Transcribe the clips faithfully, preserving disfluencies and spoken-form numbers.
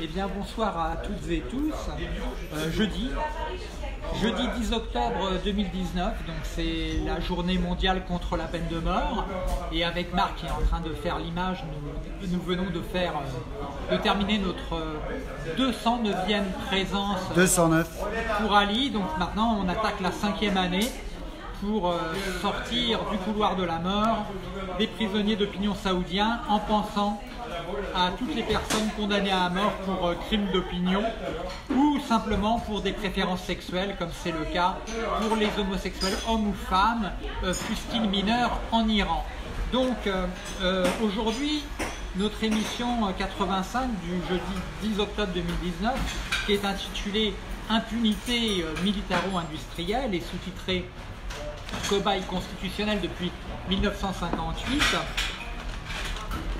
Eh bien, bonsoir à toutes et tous. Euh, jeudi, jeudi dix octobre deux mille dix-neuf, donc c'est la journée mondiale contre la peine de mort. Et avec Marc qui est en train de faire l'image, nous, nous venons de faire, de terminer notre deux cent neuvième présence deux cent neuf. Pour Ali. Donc maintenant, on attaque la cinquième année pour sortir du couloir de la mort des prisonniers d'opinion saoudiens en pensant à toutes les personnes condamnées à mort pour euh, crimes d'opinion ou simplement pour des préférences sexuelles, comme c'est le cas pour les homosexuels, hommes ou femmes, euh, fussent-ils mineurs en Iran. Donc euh, euh, aujourd'hui, notre émission quatre-vingt-cinq du jeudi dix octobre deux mille dix-neuf, qui est intitulée « Impunité militaro-industrielle » et sous-titrée « Cobaye constitutionnelle depuis mille neuf cent cinquante-huit »,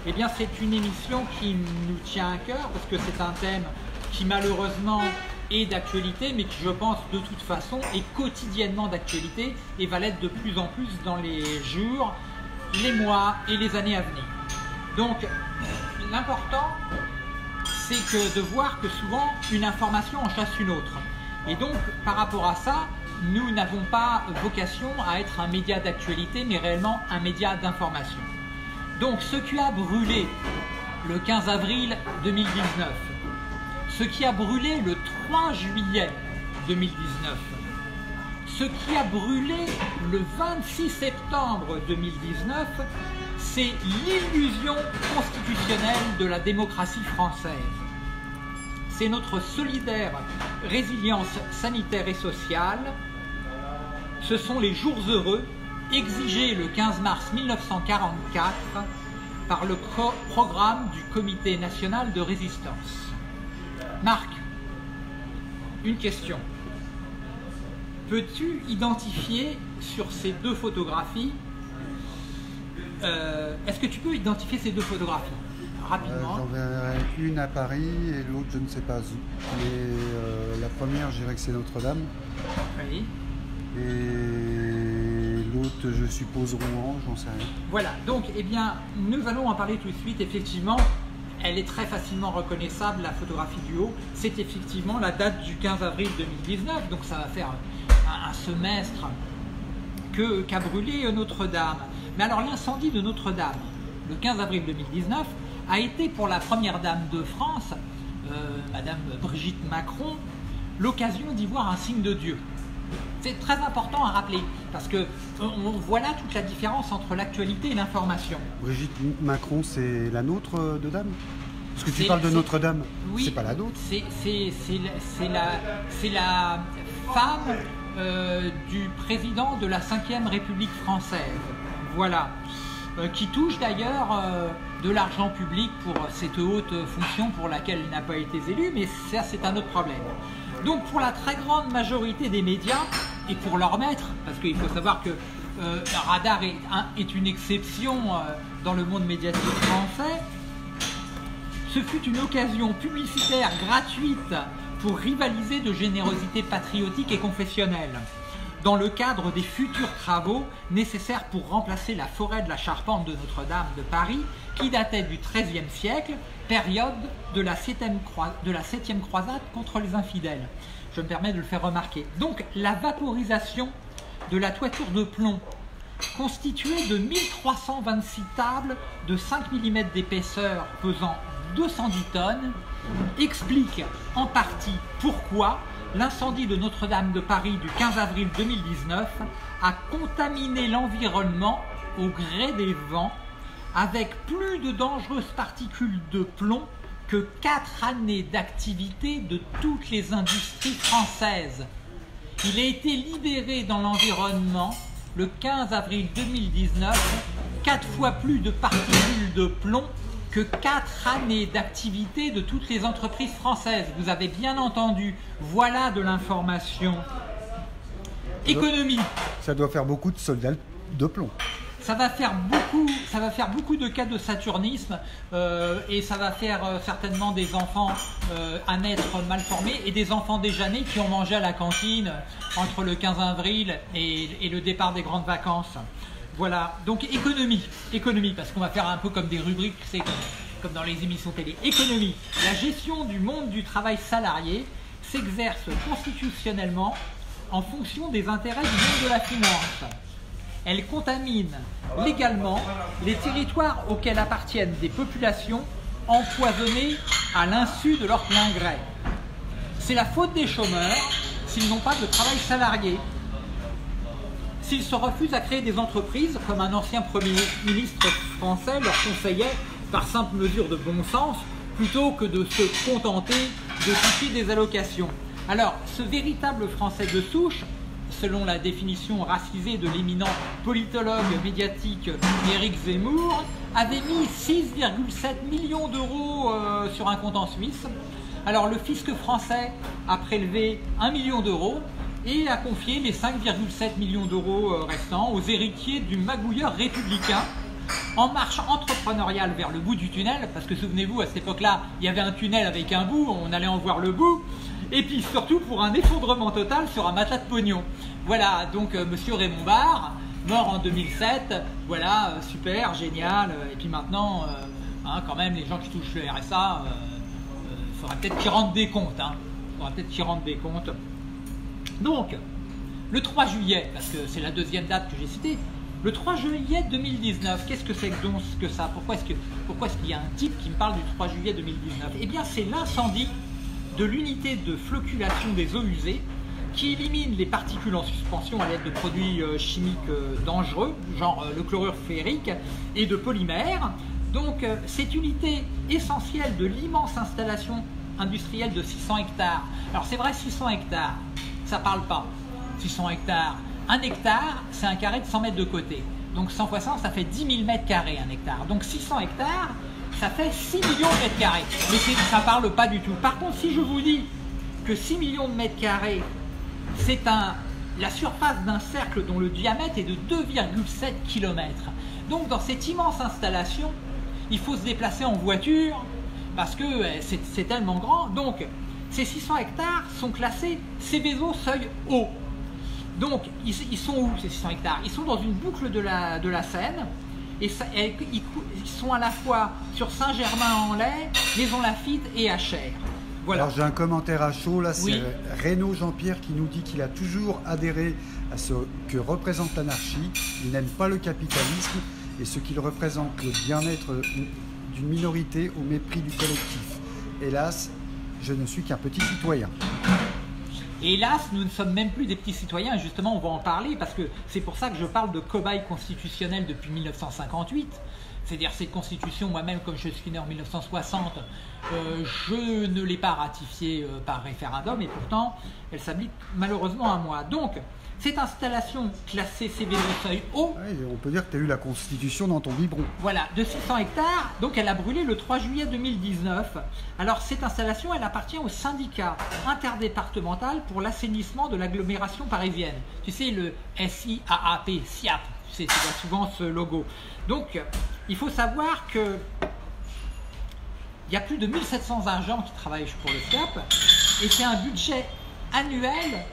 eh bien, c'est une émission qui nous tient à cœur parce que c'est un thème qui malheureusement est d'actualité, mais qui, je pense, de toute façon est quotidiennement d'actualité et va l'être de plus en plus dans les jours, les mois et les années à venir. Donc, l'important, c'est que de voir que souvent, une information en chasse une autre. Et donc, par rapport à ça, nous n'avons pas vocation à être un média d'actualité, mais réellement un média d'information. Donc ce qui a brûlé le quinze avril deux mille dix-neuf, ce qui a brûlé le trois juillet deux mille dix-neuf, ce qui a brûlé le vingt-six septembre deux mille dix-neuf, c'est l'illusion constitutionnelle de la démocratie française. C'est notre solidaire résilience sanitaire et sociale. Ce sont les jours heureux exigé le quinze mars mille neuf cent quarante-quatre par le programme du Comité national de résistance. Marc, une question. Peux-tu identifier sur ces deux photographies, euh, est-ce que tu peux identifier ces deux photographies rapidement? J'en verrai une à Paris et l'autre je ne sais pas où. Mais euh, la première, je dirais que c'est Notre-Dame. Oui. Et l'autre, je suppose, Rouen, j'en sais rien. Voilà, donc, eh bien, nous allons en parler tout de suite. Effectivement, elle est très facilement reconnaissable, la photographie du haut. C'est effectivement la date du quinze avril deux mille dix-neuf, donc ça va faire un, un semestre que, qu'a brûlé Notre-Dame. Mais alors, l'incendie de Notre-Dame, le quinze avril deux mille dix-neuf, a été pour la première dame de France, euh, Madame Brigitte Macron, l'occasion d'y voir un signe de Dieu. C'est très important à rappeler, parce que on, voilà toute la différence entre l'actualité et l'information. Brigitte Macron, c'est la nôtre de dame? Parce que tu parles de Notre-Dame, oui, c'est pas la nôtre. C'est la, la femme euh, du président de la cinquième République française, voilà, euh, qui touche d'ailleurs euh, de l'argent public pour cette haute fonction pour laquelle elle n'a pas été élue, mais ça c'est un autre problème. Donc pour la très grande majorité des médias, et pour leur maître, parce qu'il faut savoir que euh, Radar est, un, est une exception euh, dans le monde médiatique français, ce fut une occasion publicitaire gratuite pour rivaliser de générosité patriotique et confessionnelle, dans le cadre des futurs travaux nécessaires pour remplacer la forêt de la charpente de Notre-Dame de Paris, qui datait du treizième siècle, période de la septième croisade contre les infidèles. Je me permets de le faire remarquer. Donc, la vaporisation de la toiture de plomb, constituée de mille trois cent vingt-six tables de cinq millimètres d'épaisseur pesant deux cent dix tonnes, explique en partie pourquoi l'incendie de Notre-Dame de Paris du quinze avril deux mille dix-neuf a contaminé l'environnement au gré des vents avec plus de dangereuses particules de plomb que quatre années d'activité de toutes les industries françaises. Il a été libéré dans l'environnement le quinze avril deux mille dix-neuf, quatre fois plus de particules de plomb que quatre années d'activité de toutes les entreprises françaises. Vous avez bien entendu, voilà de l'information. Économie. Ça doit faire beaucoup de soldats de plomb. Ça va faire beaucoup, ça va faire beaucoup de cas de saturnisme euh, et ça va faire euh, certainement des enfants euh, à naître mal formés et des enfants déjà nés qui ont mangé à la cantine entre le quinze avril et, et le départ des grandes vacances. Voilà, donc économie, économie, parce qu'on va faire un peu comme des rubriques, c'est comme dans les émissions télé. Économie, la gestion du monde du travail salarié s'exerce constitutionnellement en fonction des intérêts du monde de la finance. Elle contamine légalement les territoires auxquels appartiennent des populations empoisonnées à l'insu de leur plein gré. C'est la faute des chômeurs s'ils n'ont pas de travail salarié. S'ils se refusent à créer des entreprises, comme un ancien Premier ministre français leur conseillait, par simple mesure de bon sens, plutôt que de se contenter de toucher des allocations. Alors, ce véritable français de souche, selon la définition racisée de l'éminent politologue médiatique Éric Zemmour, avait mis six virgule sept millions d'euros euh, sur un compte en Suisse. Alors, le fisc français a prélevé un million d'euros et a confié les cinq virgule sept millions d'euros restants aux héritiers du magouilleur républicain en marche entrepreneuriale vers le bout du tunnel, parce que souvenez-vous, à cette époque-là, il y avait un tunnel avec un bout, on allait en voir le bout, et puis surtout pour un effondrement total sur un matelas de pognon. Voilà, donc euh, monsieur Raymond Barre, mort en deux mille sept, voilà, euh, super, génial, euh, et puis maintenant, euh, hein, quand même, les gens qui touchent le R S A, il euh, faudra peut-être qu'ils rendent des comptes, hein, faudra peut-être qu'ils rendent des comptes. Donc, le trois juillet, parce que c'est la deuxième date que j'ai citée, le trois juillet deux mille dix-neuf, qu'est-ce que c'est donc que ça? Pourquoi est-ce que, pourquoi est-ce qu'il y a un type qui me parle du trois juillet deux mille dix-neuf? Eh bien, c'est l'incendie de l'unité de flocculation des eaux usées qui élimine les particules en suspension à l'aide de produits chimiques dangereux, genre le chlorure ferrique et de polymères. Donc, cette unité essentielle de l'immense installation industrielle de six cents hectares. Alors, c'est vrai, six cents hectares. Ça parle pas. six cents hectares. Un hectare, c'est un carré de cent mètres de côté. Donc cent fois cent, ça fait dix mille mètres carrés un hectare. Donc six cents hectares, ça fait six millions de mètres carrés. Mais ça ne parle pas du tout. Par contre, si je vous dis que six millions de mètres carrés, c'est un, la surface d'un cercle dont le diamètre est de deux virgule sept kilomètres. Donc dans cette immense installation, il faut se déplacer en voiture parce que c'est tellement grand. Donc, ces six cents hectares sont classés Seveso seuil haut. Donc, ils, ils sont où ces six cents hectares? Ils sont dans une boucle de la, de la Seine, et, ça, et ils, ils sont à la fois sur Saint-Germain-en-Laye, Maisons-Laffitte et Achères. Voilà. Alors j'ai un commentaire à chaud, là c'est oui. Renaud Jean-Pierre qui nous dit qu'il a toujours adhéré à ce que représente l'anarchie, il n'aime pas le capitalisme et ce qu'il représente, le bien-être d'une minorité au mépris du collectif. Hélas, je ne suis qu'un petit citoyen. Et hélas, nous ne sommes même plus des petits citoyens, justement on va en parler, parce que c'est pour ça que je parle de cobaye constitutionnel depuis mille neuf cent cinquantahuit, c'est-à-dire cette constitution, moi-même comme je suis né en mille neuf cent soixante, euh, je ne l'ai pas ratifiée euh, par référendum, et pourtant elle s'applique malheureusement à moi. Donc, cette installation classée Seveso seuil haut... Ouais, on peut dire que tu as eu la constitution dans ton biberon. Voilà, de six cents hectares, donc elle a brûlé le trois juillet deux mille dix-neuf. Alors cette installation, elle appartient au syndicat interdépartemental pour l'assainissement de l'agglomération parisienne. Tu sais, le S I A A P, SIAAP, tu sais, tu vois souvent ce logo. Donc, il faut savoir que... il y a plus de mille sept cents agents qui travaillent pour le SIAAP, et c'est un budget annuel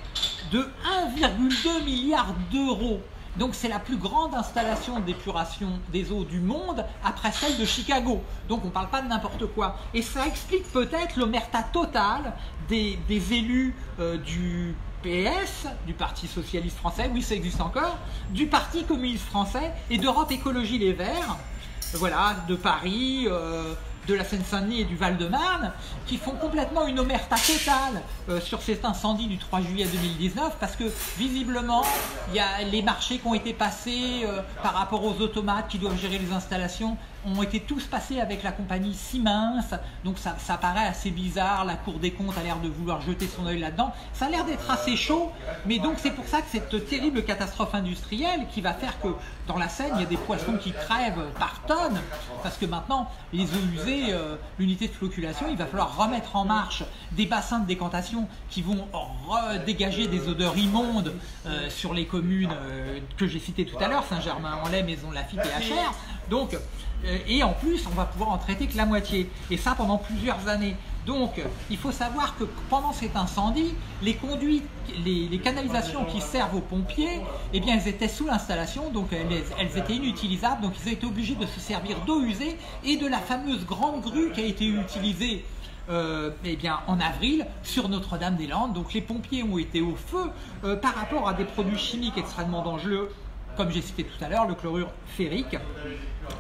de un virgule deux milliard d'euros. Donc c'est la plus grande installation d'épuration des eaux du monde après celle de Chicago. Donc on ne parle pas de n'importe quoi. Et ça explique peut-être l'omerta totale des, des élus euh, du P S, du Parti Socialiste Français, oui ça existe encore, du Parti Communiste Français et d'Europe Écologie Les Verts, voilà, de Paris... Euh, de la Seine-Saint-Denis et du Val-de-Marne, qui font complètement une omerta totale euh, sur cet incendie du trois juillet deux mille dix-neuf, parce que visiblement, il y a les marchés qui ont été passés euh, par rapport aux automates qui doivent gérer les installations, ont été tous passés avec la compagnie Siemens, donc ça, ça paraît assez bizarre, la Cour des comptes a l'air de vouloir jeter son œil là-dedans, ça a l'air d'être assez chaud, mais donc c'est pour ça que cette terrible catastrophe industrielle qui va faire que dans la Seine, il y a des poissons qui crèvent par tonnes, parce que maintenant, les eaux usées, euh, l'unité de flocculation, il va falloir remettre en marche des bassins de décantation qui vont redégager des odeurs immondes euh, sur les communes euh, que j'ai citées tout à l'heure, Saint-Germain-en-Laye, Maisons-Laffitte et Achères. Donc, et en plus, on va pouvoir en traiter que la moitié, et ça pendant plusieurs années. Donc, il faut savoir que pendant cet incendie, les conduites, les, les canalisations qui servent aux pompiers, eh bien, elles étaient sous l'installation, donc elles, elles étaient inutilisables, donc ils étaient obligés de se servir d'eau usée et de la fameuse grande grue qui a été utilisée Euh, eh bien, en avril sur Notre-Dame-des-Landes. Donc les pompiers ont été au feu euh, par rapport à des produits chimiques extrêmement dangereux, comme j'ai cité tout à l'heure, le chlorure ferrique.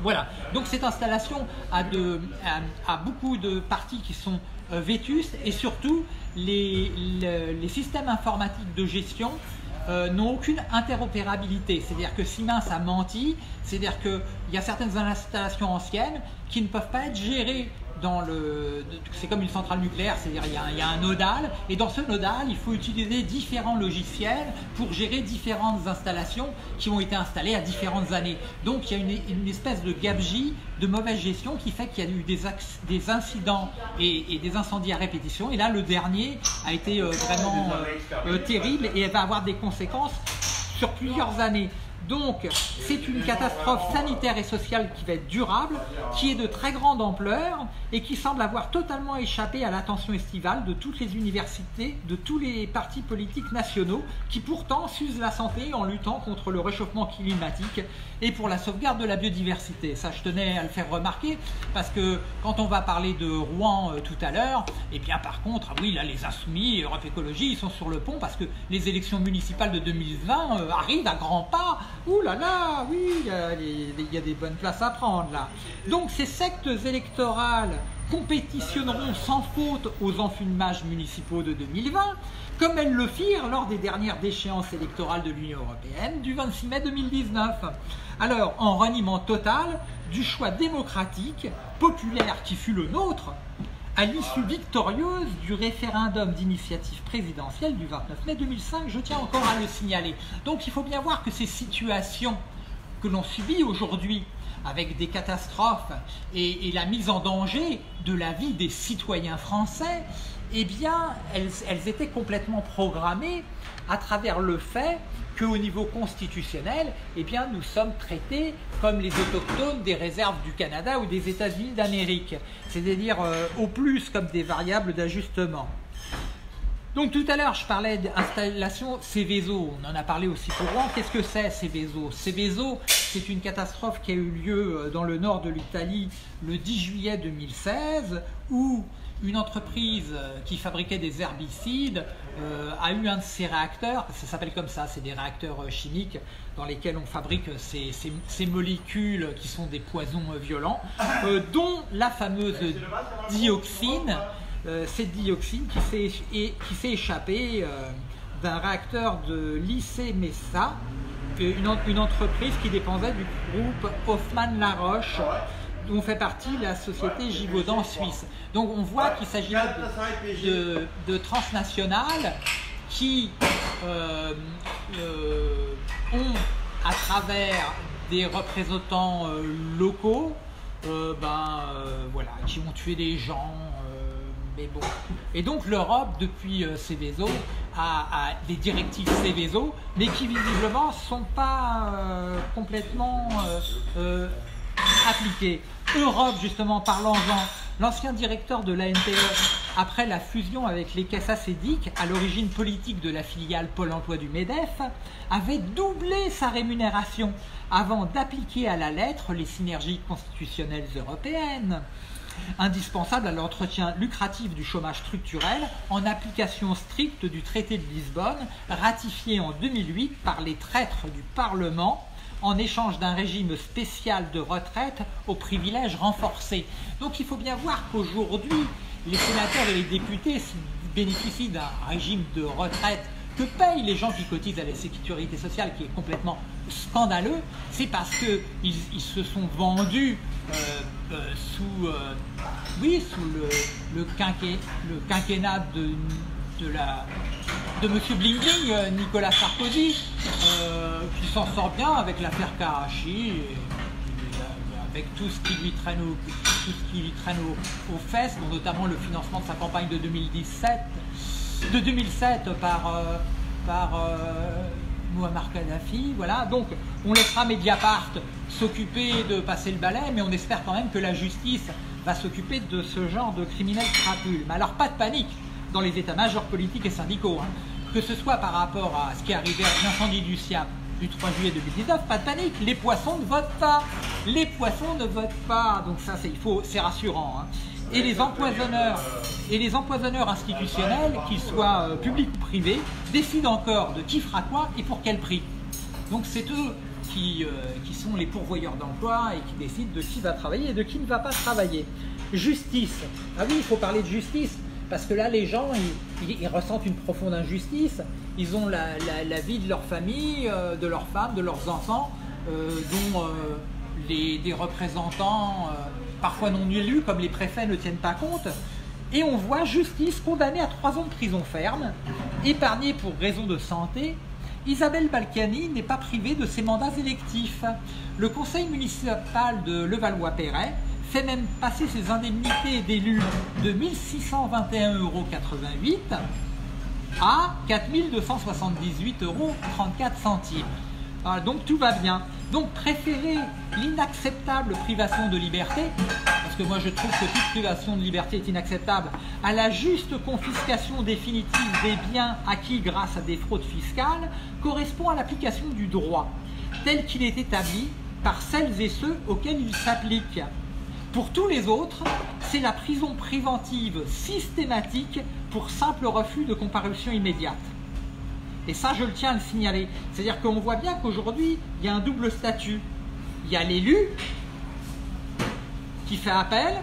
Voilà, donc cette installation a, de, a, a beaucoup de parties qui sont euh, vétustes, et surtout les, les, les systèmes informatiques de gestion Euh, n'ont aucune interopérabilité, c'est-à-dire que Siemens a menti, c'est-à-dire qu'il y a certaines installations anciennes qui ne peuvent pas être gérées dans le... C'est comme une centrale nucléaire, c'est-à-dire il y, y a un nodal, et dans ce nodal, il faut utiliser différents logiciels pour gérer différentes installations qui ont été installées à différentes années. Donc il y a une, une espèce de gabegie, de mauvaise gestion qui fait qu'il y a eu des, des incidents et, et des incendies à répétition, et là le dernier a été euh, vraiment euh, euh, terrible, et elle va avoir des conséquences sur plusieurs années. Donc c'est une catastrophe sanitaire et sociale qui va être durable, qui est de très grande ampleur et qui semble avoir totalement échappé à l'attention estivale de toutes les universités, de tous les partis politiques nationaux qui pourtant s'usent la santé en luttant contre le réchauffement climatique et pour la sauvegarde de la biodiversité. Ça, je tenais à le faire remarquer parce que quand on va parler de Rouen euh, tout à l'heure, et bien par contre, ah oui, là les Insoumis, Europe Écologie, ils sont sur le pont parce que les élections municipales de deux mille vingt euh, arrivent à grands pas. Ouh là là, oui, il y, y a des bonnes places à prendre là. Donc ces sectes électorales compétitionneront sans faute aux enfumages municipaux de deux mille vingt, comme elles le firent lors des dernières déchéances électorales de l'Union européenne du vingt-six mai deux mille dix-neuf. Alors, en reniement total du choix démocratique, populaire qui fut le nôtre, à l'issue victorieuse du référendum d'initiative présidentielle du vingt-neuf mai deux mille cinq, je tiens encore à le signaler. Donc il faut bien voir que ces situations que l'on subit aujourd'hui, avec des catastrophes et, et la mise en danger de la vie des citoyens français, eh bien, elles, elles étaient complètement programmées à travers le fait qu'au niveau constitutionnel, eh bien, nous sommes traités comme les autochtones des réserves du Canada ou des États-Unis d'Amérique, c'est-à-dire euh, au plus comme des variables d'ajustement. Donc tout à l'heure, je parlais d'installation Seveso, on en a parlé aussi pour Rouen. Qu'est-ce que c'est Seveso? Seveso, c'est une catastrophe qui a eu lieu dans le nord de l'Italie le dix juillet deux mille seize, où une entreprise qui fabriquait des herbicides euh, a eu un de ses réacteurs, ça s'appelle comme ça, c'est des réacteurs chimiques dans lesquels on fabrique ces, ces, ces molécules qui sont des poisons violents, euh, dont la fameuse dioxine, Euh, cette dioxine qui s'est échappée euh, d'un réacteur de l'I C M E S A, une, une entreprise qui dépendait du groupe Hoffman-Laroche, dont fait partie la société Gigaudan suisse. Donc on voit qu'il s'agit de, de, de transnationales qui euh, euh, ont, à travers des représentants euh, locaux, euh, ben, euh, voilà, qui ont tué des gens. Et, bon. Et donc l'Europe, depuis euh, Seveso, a, a des directives Seveso, mais qui visiblement ne sont pas euh, complètement euh, euh, appliquées. Europe, justement, parlant-en, l'ancien directeur de l'A N P E, après la fusion avec les caisses acédiques, à l'origine politique de la filiale Pôle emploi du MEDEF, avait doublé sa rémunération avant d'appliquer à la lettre les synergies constitutionnelles européennes, indispensable à l'entretien lucratif du chômage structurel en application stricte du traité de Lisbonne ratifié en deux mille huit par les traîtres du Parlement en échange d'un régime spécial de retraite aux privilèges renforcés. Donc il faut bien voir qu'aujourd'hui les sénateurs et les députés bénéficient d'un régime de retraite que payent les gens qui cotisent à la sécurité sociale, qui est complètement scandaleux. C'est parce qu'ils ils se sont vendus euh, euh, sous, euh, oui, sous le, le, quinqué, le quinquennat de, de, la, de M. Bling-Bling, euh, Nicolas Sarkozy, euh, qui s'en sort bien avec l'affaire Karachi, et, et avec tout ce qui lui traîne au, tout ce qui lui traîne au, aux fesses, dont notamment le financement de sa campagne de deux mille dix-sept. De deux mille sept par, euh, par euh, Mouammar Kadhafi, voilà. Donc on laissera Mediapart s'occuper de passer le balai, mais on espère quand même que la justice va s'occuper de ce genre de criminels crapules. Mais alors pas de panique dans les états-majors politiques et syndicaux, hein. Que ce soit par rapport à ce qui est arrivé à l'incendie du SIAAP du trois juillet deux mille dix-neuf, pas de panique, les poissons ne votent pas, les poissons ne votent pas, donc ça c'est, il faut, c'est rassurant, hein. Et les empoisonneurs, et les empoisonneurs institutionnels, qu'ils soient euh, publics ou privés, décident encore de qui fera quoi et pour quel prix. Donc c'est eux qui, euh, qui sont les pourvoyeurs d'emploi et qui décident de qui va travailler et de qui ne va pas travailler. Justice. Ah oui, il faut parler de justice, parce que là les gens, ils, ils, ils ressentent une profonde injustice, ils ont la, la, la vie de leur famille, euh, de leurs femmes, de leurs enfants, euh, dont euh, les, des représentants... Euh, parfois non élus, comme les préfets, ne tiennent pas compte. Et on voit justice condamnée à trois ans de prison ferme, épargnée pour raison de santé. Isabelle Balkany n'est pas privée de ses mandats électifs. Le conseil municipal de Levallois-Perret fait même passer ses indemnités d'élus de mille six cent vingt et un virgule quatre-vingt-huit euros à quatre mille deux cent soixante-dix-huit euros trente-quatre. Ah, donc tout va bien. Donc préférer l'inacceptable privation de liberté, parce que moi je trouve que toute privation de liberté est inacceptable, à la juste confiscation définitive des biens acquis grâce à des fraudes fiscales, correspond à l'application du droit, tel qu'il est établi par celles et ceux auxquels il s'applique. Pour tous les autres, c'est la prison préventive systématique pour simple refus de comparution immédiate. Et ça, je le tiens à le signaler. C'est-à-dire qu'on voit bien qu'aujourd'hui, il y a un double statut. Il y a l'élu qui fait appel,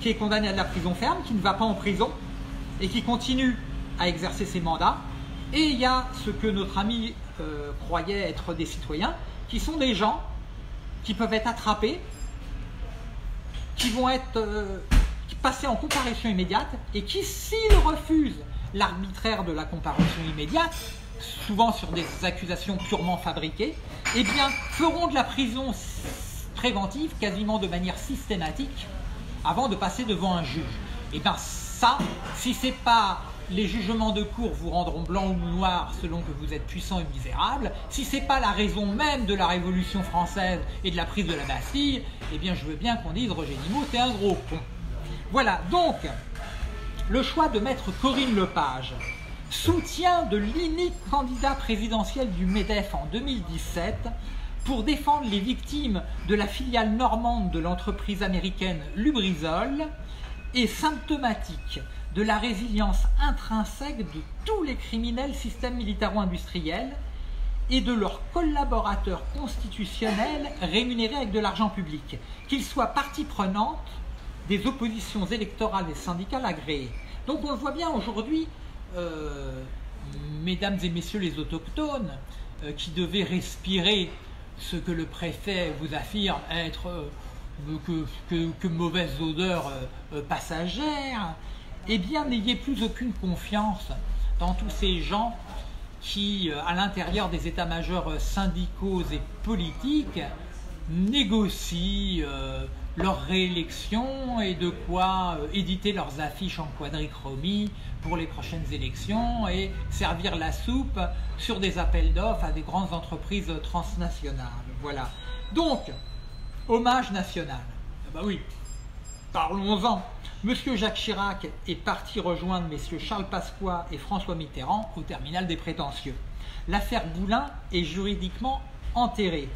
qui est condamné à de la prison ferme, qui ne va pas en prison et qui continue à exercer ses mandats. Et il y a ce que notre ami euh, croyait être des citoyens, qui sont des gens qui peuvent être attrapés, qui vont être euh, passés en comparution immédiate et qui, s'ils refusent l'arbitraire de la comparution immédiate, souvent sur des accusations purement fabriquées, eh bien, feront de la prison préventive quasiment de manière systématique avant de passer devant un juge. Et bien ça, si c'est pas les jugements de cour vous rendront blanc ou noir selon que vous êtes puissant et misérable, si c'est pas la raison même de la Révolution française et de la prise de la Bastille, eh bien je veux bien qu'on dise Roger Nimot, t'es un gros con. Voilà, donc le choix de maître Corinne Lepage, soutien de l'unique candidat présidentiel du MEDEF en deux mille dix-sept pour défendre les victimes de la filiale normande de l'entreprise américaine Lubrizol, est symptomatique de la résilience intrinsèque de tous les criminels système militaro-industriel et de leurs collaborateurs constitutionnels rémunérés avec de l'argent public, qu'ils soient partie prenante des oppositions électorales et syndicales agréées. Donc on le voit bien aujourd'hui, euh, mesdames et messieurs les autochtones, euh, qui devaient respirer ce que le préfet vous affirme être euh, que, que, que mauvaise odeur euh, passagère, eh bien n'ayez plus aucune confiance dans tous ces gens qui, euh, à l'intérieur des états-majors syndicaux et politiques, négocient euh, leur réélection et de quoi éditer leurs affiches en quadrichromie pour les prochaines élections et servir la soupe sur des appels d'offres à des grandes entreprises transnationales. Voilà. Donc, hommage national. Ah bah oui, parlons-en. Monsieur Jacques Chirac est parti rejoindre messieurs Charles Pasqua et François Mitterrand au terminal des prétentieux. L'affaire Boulin est juridiquement enterrée.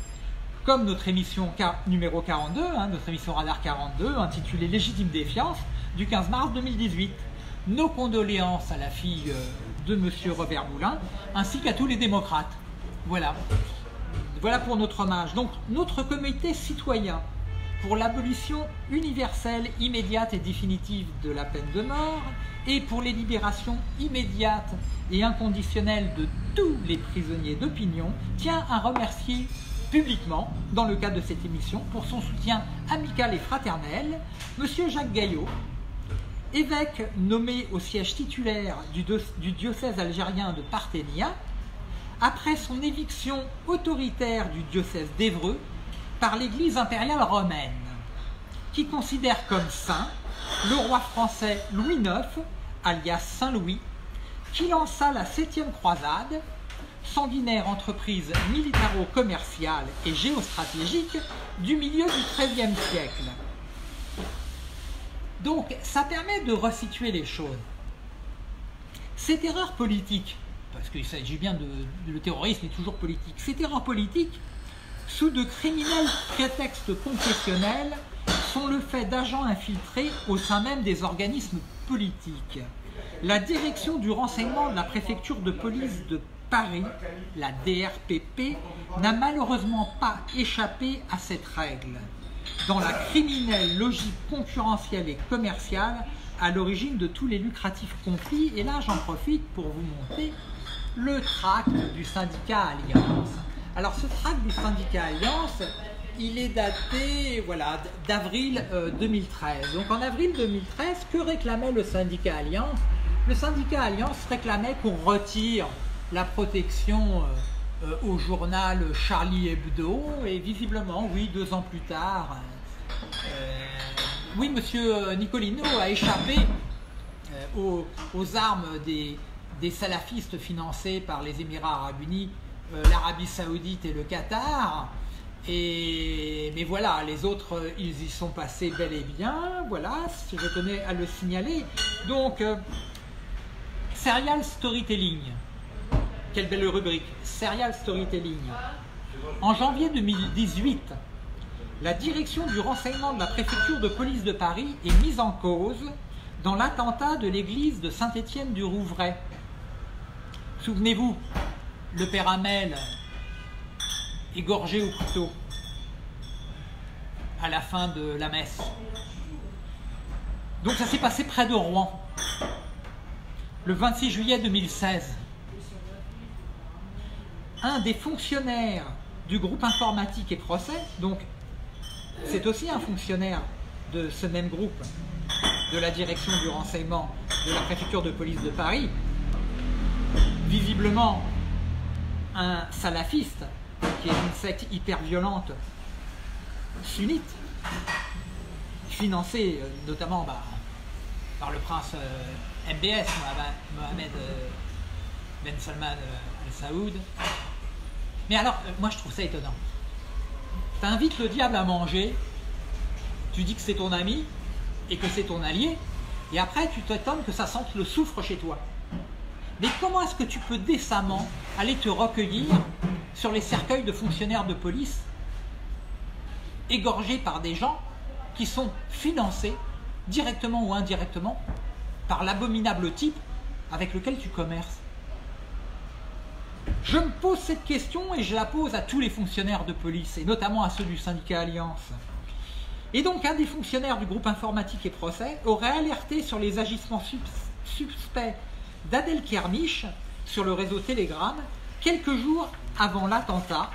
Comme notre émission numéro quarante-deux, hein, notre émission Radar quarante-deux, intitulée Légitime défiance, du quinze mars deux mille dix-huit. Nos condoléances à la fille de M. Robert Boulin, ainsi qu'à tous les démocrates. Voilà. Voilà pour notre hommage. Donc, notre comité citoyen pour l'abolition universelle, immédiate et définitive de la peine de mort, et pour les libérations immédiates et inconditionnelles de tous les prisonniers d'opinion, tient à remercier publiquement, dans le cadre de cette émission, pour son soutien amical et fraternel, M. Jacques Gaillot, évêque nommé au siège titulaire du, de, du diocèse algérien de Parthénia, après son éviction autoritaire du diocèse d'Évreux par l'Église impériale romaine, qui considère comme saint le roi français Louis neuf, alias Saint-Louis, qui lança la septième croisade, sanguinaire entreprise militaro-commerciale et géostratégique du milieu du treizième siècle. Donc, ça permet de resituer les choses. Cette erreur politique, parce qu'il s'agit bien de... le terrorisme est toujours politique, cette erreur politique, sous de criminels prétextes confessionnels, sont le fait d'agents infiltrés au sein même des organismes politiques. La direction du renseignement de la préfecture de police de Paris, la D R P P, n'a malheureusement pas échappé à cette règle, dans la criminelle logique concurrentielle et commerciale à l'origine de tous les lucratifs conflits. Et là, j'en profite pour vous montrer le tract du syndicat Alliance. Alors, ce tract du syndicat Alliance, il est daté voilà, d'avril euh, deux mille treize. Donc, en avril deux mille treize, que réclamait le syndicat Alliance? Le syndicat Alliance réclamait qu'on retire la protection euh, euh, au journal Charlie Hebdo, et visiblement, oui, deux ans plus tard, euh, oui, monsieur Nicolino a échappé euh, aux, aux armes des, des salafistes financés par les Émirats Arabes Unis, euh, l'Arabie Saoudite et le Qatar. Et, mais voilà, les autres, ils y sont passés bel et bien, voilà, je tenais à le signaler. Donc, euh, serial storytelling, quelle belle rubrique, serial storytelling. En janvier deux mille dix-huit, la direction du renseignement de la préfecture de police de Paris est mise en cause dans l'attentat de l'église de Saint-Étienne-du-Rouvray. Souvenez-vous, le père Hamel égorgé au couteau à la fin de la messe. Donc ça s'est passé près de Rouen, le vingt-six juillet deux mille seize. Un des fonctionnaires du groupe informatique et procès, donc c'est aussi un fonctionnaire de ce même groupe, de la direction du renseignement de la préfecture de police de Paris, visiblement un salafiste, qui est une secte hyper violente sunnite, financée notamment bah, par le prince euh, M B S, Mohammed euh, Ben Salman euh, Al Saoud. Mais alors, euh, moi je trouve ça étonnant. Tu invites le diable à manger, tu dis que c'est ton ami et que c'est ton allié, et après tu t'attends que ça sente le soufre chez toi. Mais comment est-ce que tu peux décemment aller te recueillir sur les cercueils de fonctionnaires de police égorgés par des gens qui sont financés directement ou indirectement par l'abominable type avec lequel tu commerces? Je me pose cette question et je la pose à tous les fonctionnaires de police et notamment à ceux du syndicat Alliance. Et donc un des fonctionnaires du groupe informatique et procès aurait alerté sur les agissements suspects d'Adel Kermiche sur le réseau Telegram quelques jours avant l'attentat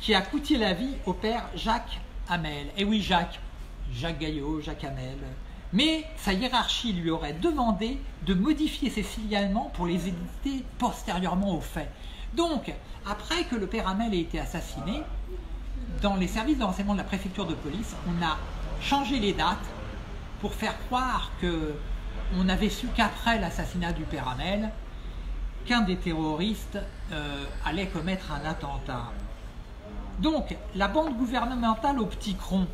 qui a coûté la vie au père Jacques Hamel. Et oui, Jacques, Jacques Gaillot, Jacques Hamel. Mais sa hiérarchie lui aurait demandé de modifier ses signalements pour les éditer postérieurement aux faits. Donc, après que le père Hamel ait été assassiné, dans les services de renseignement de la préfecture de police, on a changé les dates pour faire croire qu'on n'avait su qu'après l'assassinat du père Hamel qu'un des terroristes euh, allait commettre un attentat. Donc, la bande gouvernementale au petit cron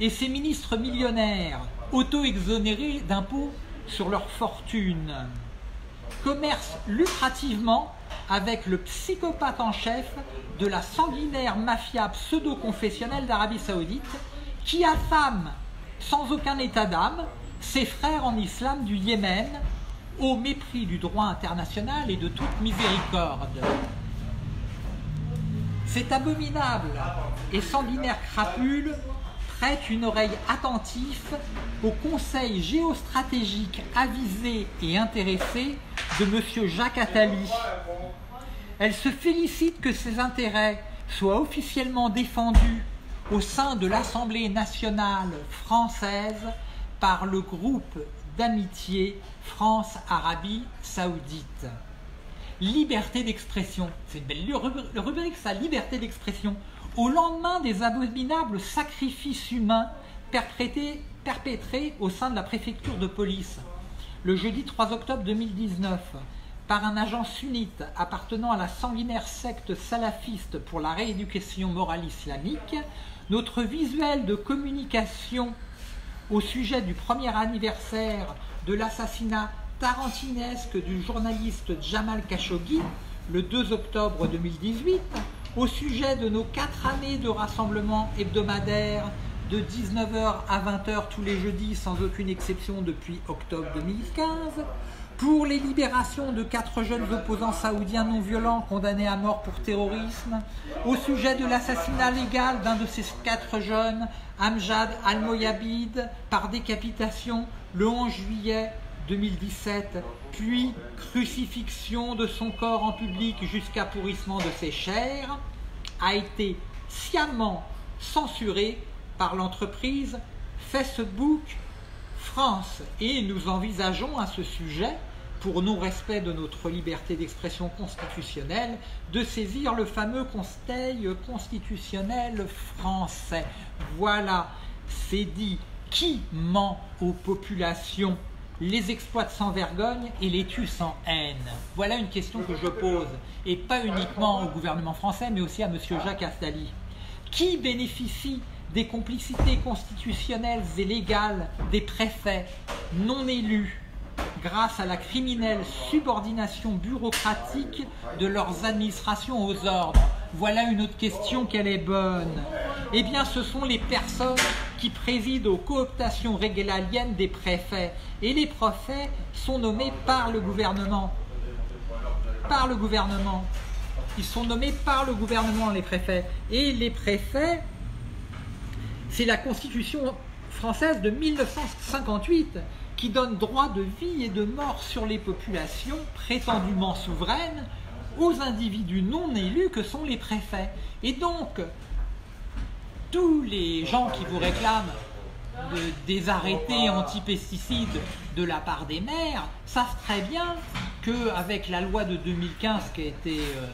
et ses ministres millionnaires auto-exonérés d'impôts sur leur fortune commercent lucrativement avec le psychopathe en chef de la sanguinaire mafia pseudo-confessionnelle d'Arabie Saoudite qui affame sans aucun état d'âme ses frères en islam du Yémen, au mépris du droit international et de toute miséricorde. Cet abominable et sanguinaire crapule prête une oreille attentive au conseil géostratégique avisé et intéressé de monsieur Jacques Attali. Elle se félicite que ses intérêts soient officiellement défendus au sein de l'Assemblée nationale française par le groupe d'amitié France-Arabie Saoudite. Liberté d'expression, c'est une belle rubrique ça, liberté d'expression. Au lendemain des abominables sacrifices humains perpétrés, perpétrés au sein de la préfecture de police, le jeudi trois octobre deux mille dix-neuf, par un agent sunnite appartenant à la sanguinaire secte salafiste pour la rééducation morale islamique, notre visuel de communication au sujet du premier anniversaire de l'assassinat tarantinesque du journaliste Jamal Khashoggi, le deux octobre deux mille dix-huit, au sujet de nos quatre années de rassemblement hebdomadaire de dix-neuf heures à vingt heures tous les jeudis, sans aucune exception depuis octobre deux mille quinze, pour les libérations de quatre jeunes opposants saoudiens non violents condamnés à mort pour terrorisme, au sujet de l'assassinat légal d'un de ces quatre jeunes, Amjad Al-Moyabid, par décapitation le onze juillet deux mille dix-sept, puis crucifixion de son corps en public jusqu'à pourrissement de ses chairs, a été sciemment censuré par l'entreprise Facebook France, et nous envisageons à ce sujet, pour non-respect de notre liberté d'expression constitutionnelle, de saisir le fameux Conseil constitutionnel français. Voilà, c'est dit. Qui ment aux populations, les exploite sans vergogne et les tue sans haine? Voilà une question que je pose, et pas uniquement au gouvernement français, mais aussi à M. Jacques Attali. Qui bénéficie des complicités constitutionnelles et légales des préfets non élus grâce à la criminelle subordination bureaucratique de leurs administrations aux ordres? Voilà une autre question, qu'elle est bonne. Eh bien, ce sont les personnes qui président aux cooptations régalaliennes des préfets. Et les préfets sont nommés par le gouvernement. Par le gouvernement. Ils sont nommés par le gouvernement, les préfets. Et les préfets... C'est la Constitution française de mille neuf cent cinquante-huit qui donne droit de vie et de mort sur les populations prétendument souveraines aux individus non élus que sont les préfets. Et donc, tous les gens qui vous réclament de, des arrêtés anti-pesticides de la part des maires savent très bien qu'avec la loi de deux mille quinze qui a été... Euh,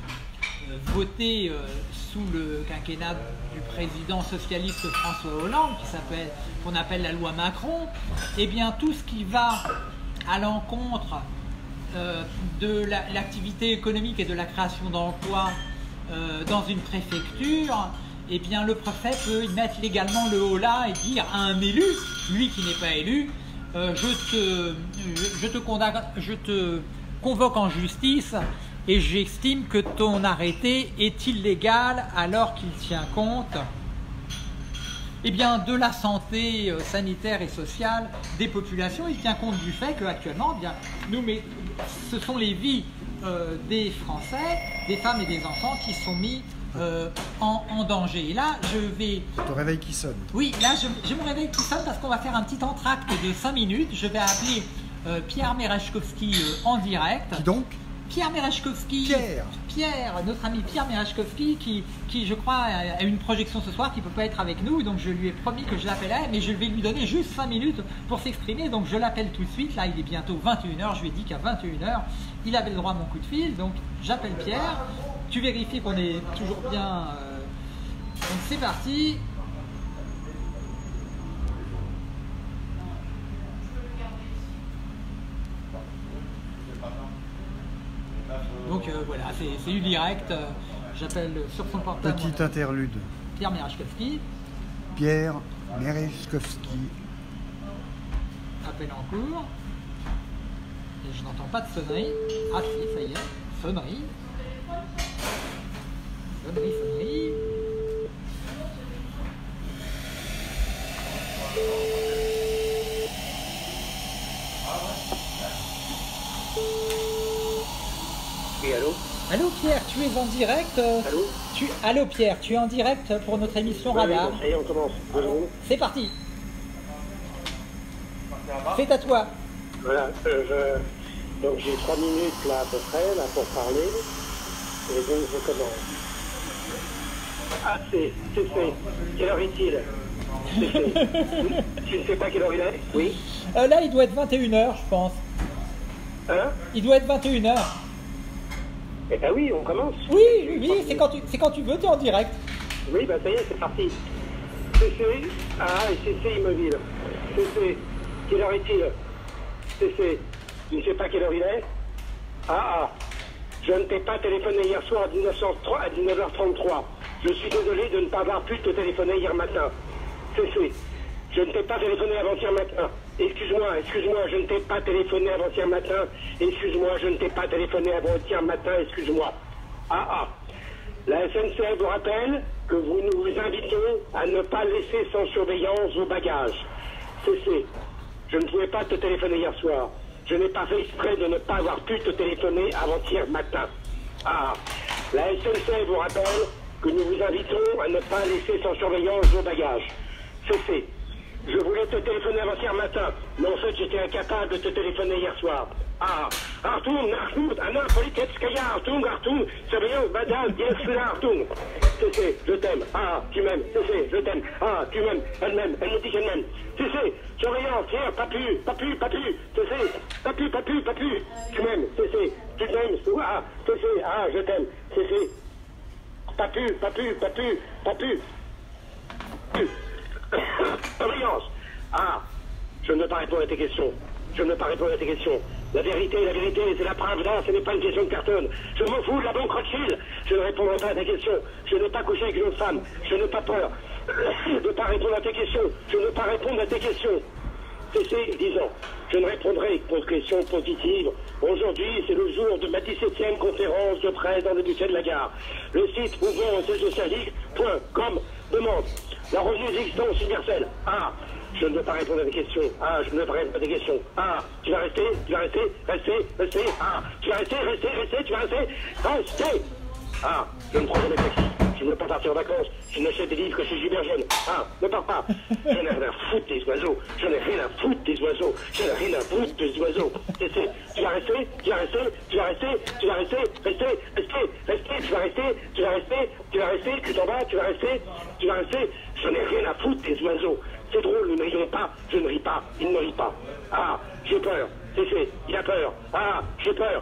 voté euh, sous le quinquennat du président socialiste François Hollande, qui s'appelle, qu'on appelle la loi Macron, et eh bien tout ce qui va à l'encontre euh, de la, l'activité économique et de la création d'emplois euh, dans une préfecture, et eh bien le préfet peut y mettre légalement le holà et dire à un élu, lui qui n'est pas élu, euh, je te, je, je te condamne, je te convoque en justice et j'estime que ton arrêté est illégal alors qu'il tient compte eh bien, de la santé euh, sanitaire et sociale des populations. Il tient compte du fait qu'actuellement, eh bien, nous, mais, ce sont les vies euh, des Français, des femmes et des enfants qui sont mis euh, en, en danger. Et là, je vais... Ton réveil qui sonne. Oui, là, je, je me réveille qui sonne parce qu'on va faire un petit entracte de cinq minutes. Je vais appeler euh, Pierre Merejkowsky euh, en direct. Qui donc ? Pierre Merejkowsky, Pierre. Pierre, notre ami Pierre Merejkowsky, qui, qui je crois a une projection ce soir, qui ne peut pas être avec nous, donc je lui ai promis que je l'appellerais, mais je vais lui donner juste cinq minutes pour s'exprimer, donc je l'appelle tout de suite, là il est bientôt vingt et une heures, je lui ai dit qu'à vingt et une heures, il avait le droit à mon coup de fil, donc j'appelle Pierre, tu vérifies qu'on est toujours bien, euh... donc c'est parti. Donc euh, voilà, c'est du direct, euh, j'appelle sur son portable. Petite interlude. Pierre Merejkowsky. Pierre Merejkowsky. Appel en cours. Et je n'entends pas de sonnerie. Ah si, ça y est, sonnerie. Sonnerie, sonnerie. Oui, allô ? Allô Pierre, tu es en direct. Euh, allô, tu... allô Pierre, tu es en direct pour notre émission ben Radar. Oui, bon, ça y est, on commence. Deux secondes. C'est parti. C'est à toi. Voilà, euh, je... donc j'ai trois minutes là à peu près là, pour parler. Et donc je commence. Ah, c'est fait. Quelle heure est-il? C'est fait. Tu ne sais pas quelle heure il est? Oui. Euh, là, il doit être vingt et une heures, je pense. Hein? Il doit être vingt et une heures. Eh ben oui, on commence. Oui, oui, oui, c'est quand tu, c'est quand tu veux, t'es en direct. Oui, bah ben ça y est, c'est parti. C C, ah, et C C Immobile. C C, quelle heure est-il? C C, Tu ne sais pas quelle heure il est? Ah ah, je ne t'ai pas téléphoné hier soir à dix-neuf heures trente-trois. Je suis désolé de ne pas avoir pu te téléphoner hier matin. C'est suite. Je ne t'ai pas téléphoné avant-hier matin. Excuse-moi, excuse-moi, je ne t'ai pas téléphoné avant-hier matin. Excuse-moi, je ne t'ai pas téléphoné avant-hier matin. Excuse-moi. Ah ah. La S N C F vous rappelle que vous nous invitons à ne pas laisser sans surveillance vos bagages. Cessez. Je ne pouvais pas te téléphoner hier soir. Je n'ai pas fait exprès de ne pas avoir pu te téléphoner avant-hier matin. Ah, la S N C F vous rappelle que nous vous invitons à ne pas laisser sans surveillance vos bagages. Cessez. Je voulais te téléphoner avant-hier matin, mais en fait j'étais incapable de te téléphoner hier soir. Ah, Artoum, Artoum, Anna, Poliketskaya, Artoum, Artoum, surveillance, Badal, Yesla, Artoum. Cessez, je t'aime. Ah, tu m'aimes. Cessez, je t'aime. Ah, tu m'aimes. Elle m'aime. Elle me dit qu'elle m'aime. Cessez, surveillance, hier, papu, papu, papu. Cessez, papu, papu, papu. Tu m'aimes. Cessez, tu t'aimes. Ah, cessez, ah, je t'aime. Cessez. Papu, papu, papu, papu. Surveillance. Ah, je ne veux pas répondre à tes questions. Je ne veux pas répondre à tes questions. La vérité, la vérité, c'est la preuve là, ce n'est pas une question de carton. Je m'en fous de la banque Rothschild. Je ne répondrai pas à ta question. Je n'ai pas couché avec une autre femme. Je n'ai pas peur. Je ne veux pas répondre à tes questions. Je ne veux pas répondre à tes questions. Cessez, disons. Je ne répondrai qu'aux questions positives. Aujourd'hui, c'est le jour de ma dix-septième conférence de presse dans le budget de la gare. Le site ouvert au siège de Saint-Germain-en-Laye point com demande la revue d'existence universelle. Ah, je ne veux pas répondre à des questions. Ah, je ne veux pas répondre à des questions. Ah, tu vas rester, tu vas rester, rester, rester. Ah, tu vas rester, rester, rester, tu vas rester, rester. Ah, je ne prends pas de taxi. Je ne veux pas partir en vacances. Je n'achète des livres que je suis Jubergen. Ah, ne pars pas. Je n'ai rien à foutre des oiseaux. Je n'ai rien à foutre des oiseaux. Je n'ai rien à foutre des oiseaux. Rester. Tu vas rester, tu vas rester, tu vas rester, tu vas rester, rester, rester, rester, tu vas rester, tu vas rester, tu vas rester, tu t'en vas, tu vas rester, tu vas rester. Je n'ai rien à foutre des oiseaux. C'est drôle, nous ne rions pas, je ne ris pas, il ne rit pas. Ah, j'ai peur, c'est fait, il a peur. Ah, j'ai peur,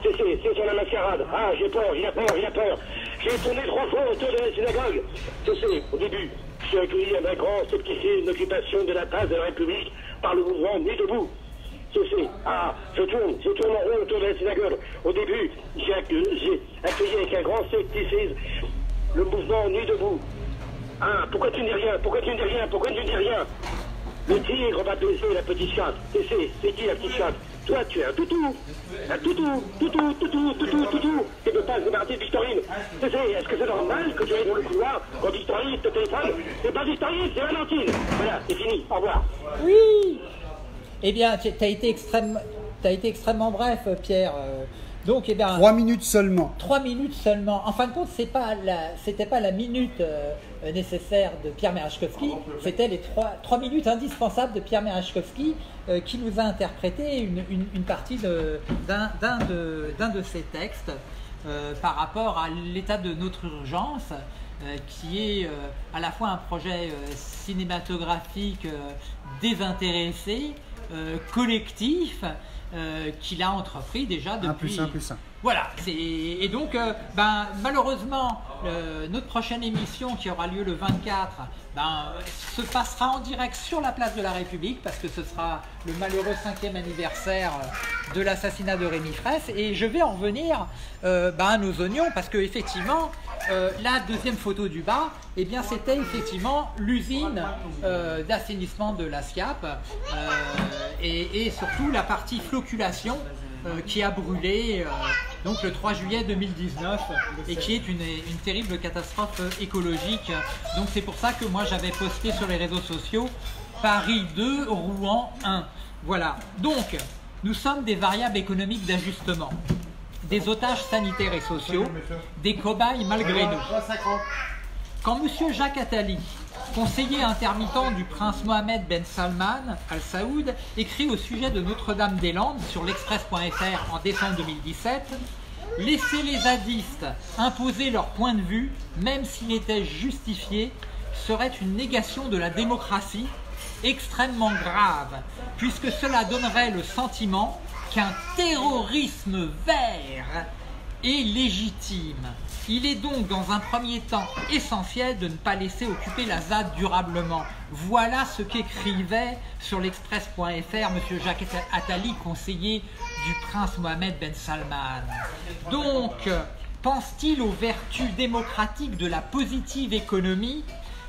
c'est fait, c'est sur la mascarade. Ah, j'ai peur, il a peur, il a peur. J'ai tourné trois fois autour de la synagogue. C'est fait, au début, j'ai accueilli avec grand scepticisme l'occupation de la place de la République par le mouvement Nuit Debout. C'est fait, ah, je tourne, je tourne en rond autour de la synagogue. Au début, j'ai accueilli, accueilli avec un grand scepticisme le mouvement Nuit Debout. Ah, pourquoi tu ne dis rien? Pourquoi tu ne dis rien? Pourquoi tu ne dis rien? Le tigre va baiser la petite chatte. Cessez, c'est qui la petite chatte? Toi, tu es un toutou. Un toutou, toutou, toutou, toutou, toutou. Tu ne peux pas se débarrasser de Victorine. Cessez, est-ce que c'est normal que tu ailles dans le couloir quand Victorine te téléphone? C'est pas Victorine, c'est Valentine. Voilà, c'est fini, au revoir. Oui. Eh bien, tu as été extrêmement, tu as été extrêmement bref, Pierre. Donc, eh bien, trois minutes seulement. Trois minutes seulement. En fin de compte, c'est pas la, c'était pas la minute euh, nécessaire de Pierre Merejkowsky, c'était les trois, trois minutes indispensables de Pierre Merejkowsky euh, qui nous a interprété une, une, une partie d'un d'un de, d'un de ses textes euh, par rapport à l'état de notre urgence, euh, qui est euh, à la fois un projet euh, cinématographique euh, désintéressé, euh, collectif. Euh, qu'il a entrepris déjà depuis... un plus un plus un. Voilà. Et donc, euh, ben, malheureusement, euh, notre prochaine émission qui aura lieu le vingt-quatre, ben, euh, se passera en direct sur la place de la République parce que ce sera le malheureux cinquième anniversaire de l'assassinat de Rémi Fraisse. Et je vais en revenir euh, ben, à nos oignons parce que effectivement, euh, la deuxième photo du bas, eh bien, c'était effectivement l'usine euh, d'assainissement de la SIAAP euh, et, et surtout la partie floculation euh, qui a brûlé... Euh, donc le trois juillet deux mille dix-neuf, et qui est une, une terrible catastrophe écologique. Donc c'est pour ça que moi j'avais posté sur les réseaux sociaux Paris deux, Rouen un. Voilà, donc nous sommes des variables économiques d'ajustement, des otages sanitaires et sociaux, des cobayes malgré nous. Quand monsieur Jacques Attali, conseiller intermittent du prince Mohammed Ben Salman Al Saoud, écrit au sujet de Notre-Dame-des-Landes sur l'Express point F R en décembre deux mille dix-sept, « Laissez les zadistes imposer leur point de vue, même s'il était justifié, serait une négation de la démocratie extrêmement grave, puisque cela donnerait le sentiment qu'un terrorisme vert est légitime. Il est donc dans un premier temps essentiel de ne pas laisser occuper la Z A D durablement. Voilà ce qu'écrivait sur l'Express point F R M. Jacques Attali, conseiller du prince Mohammed Ben Salman. Donc, pense-t-il aux vertus démocratiques de la positive économie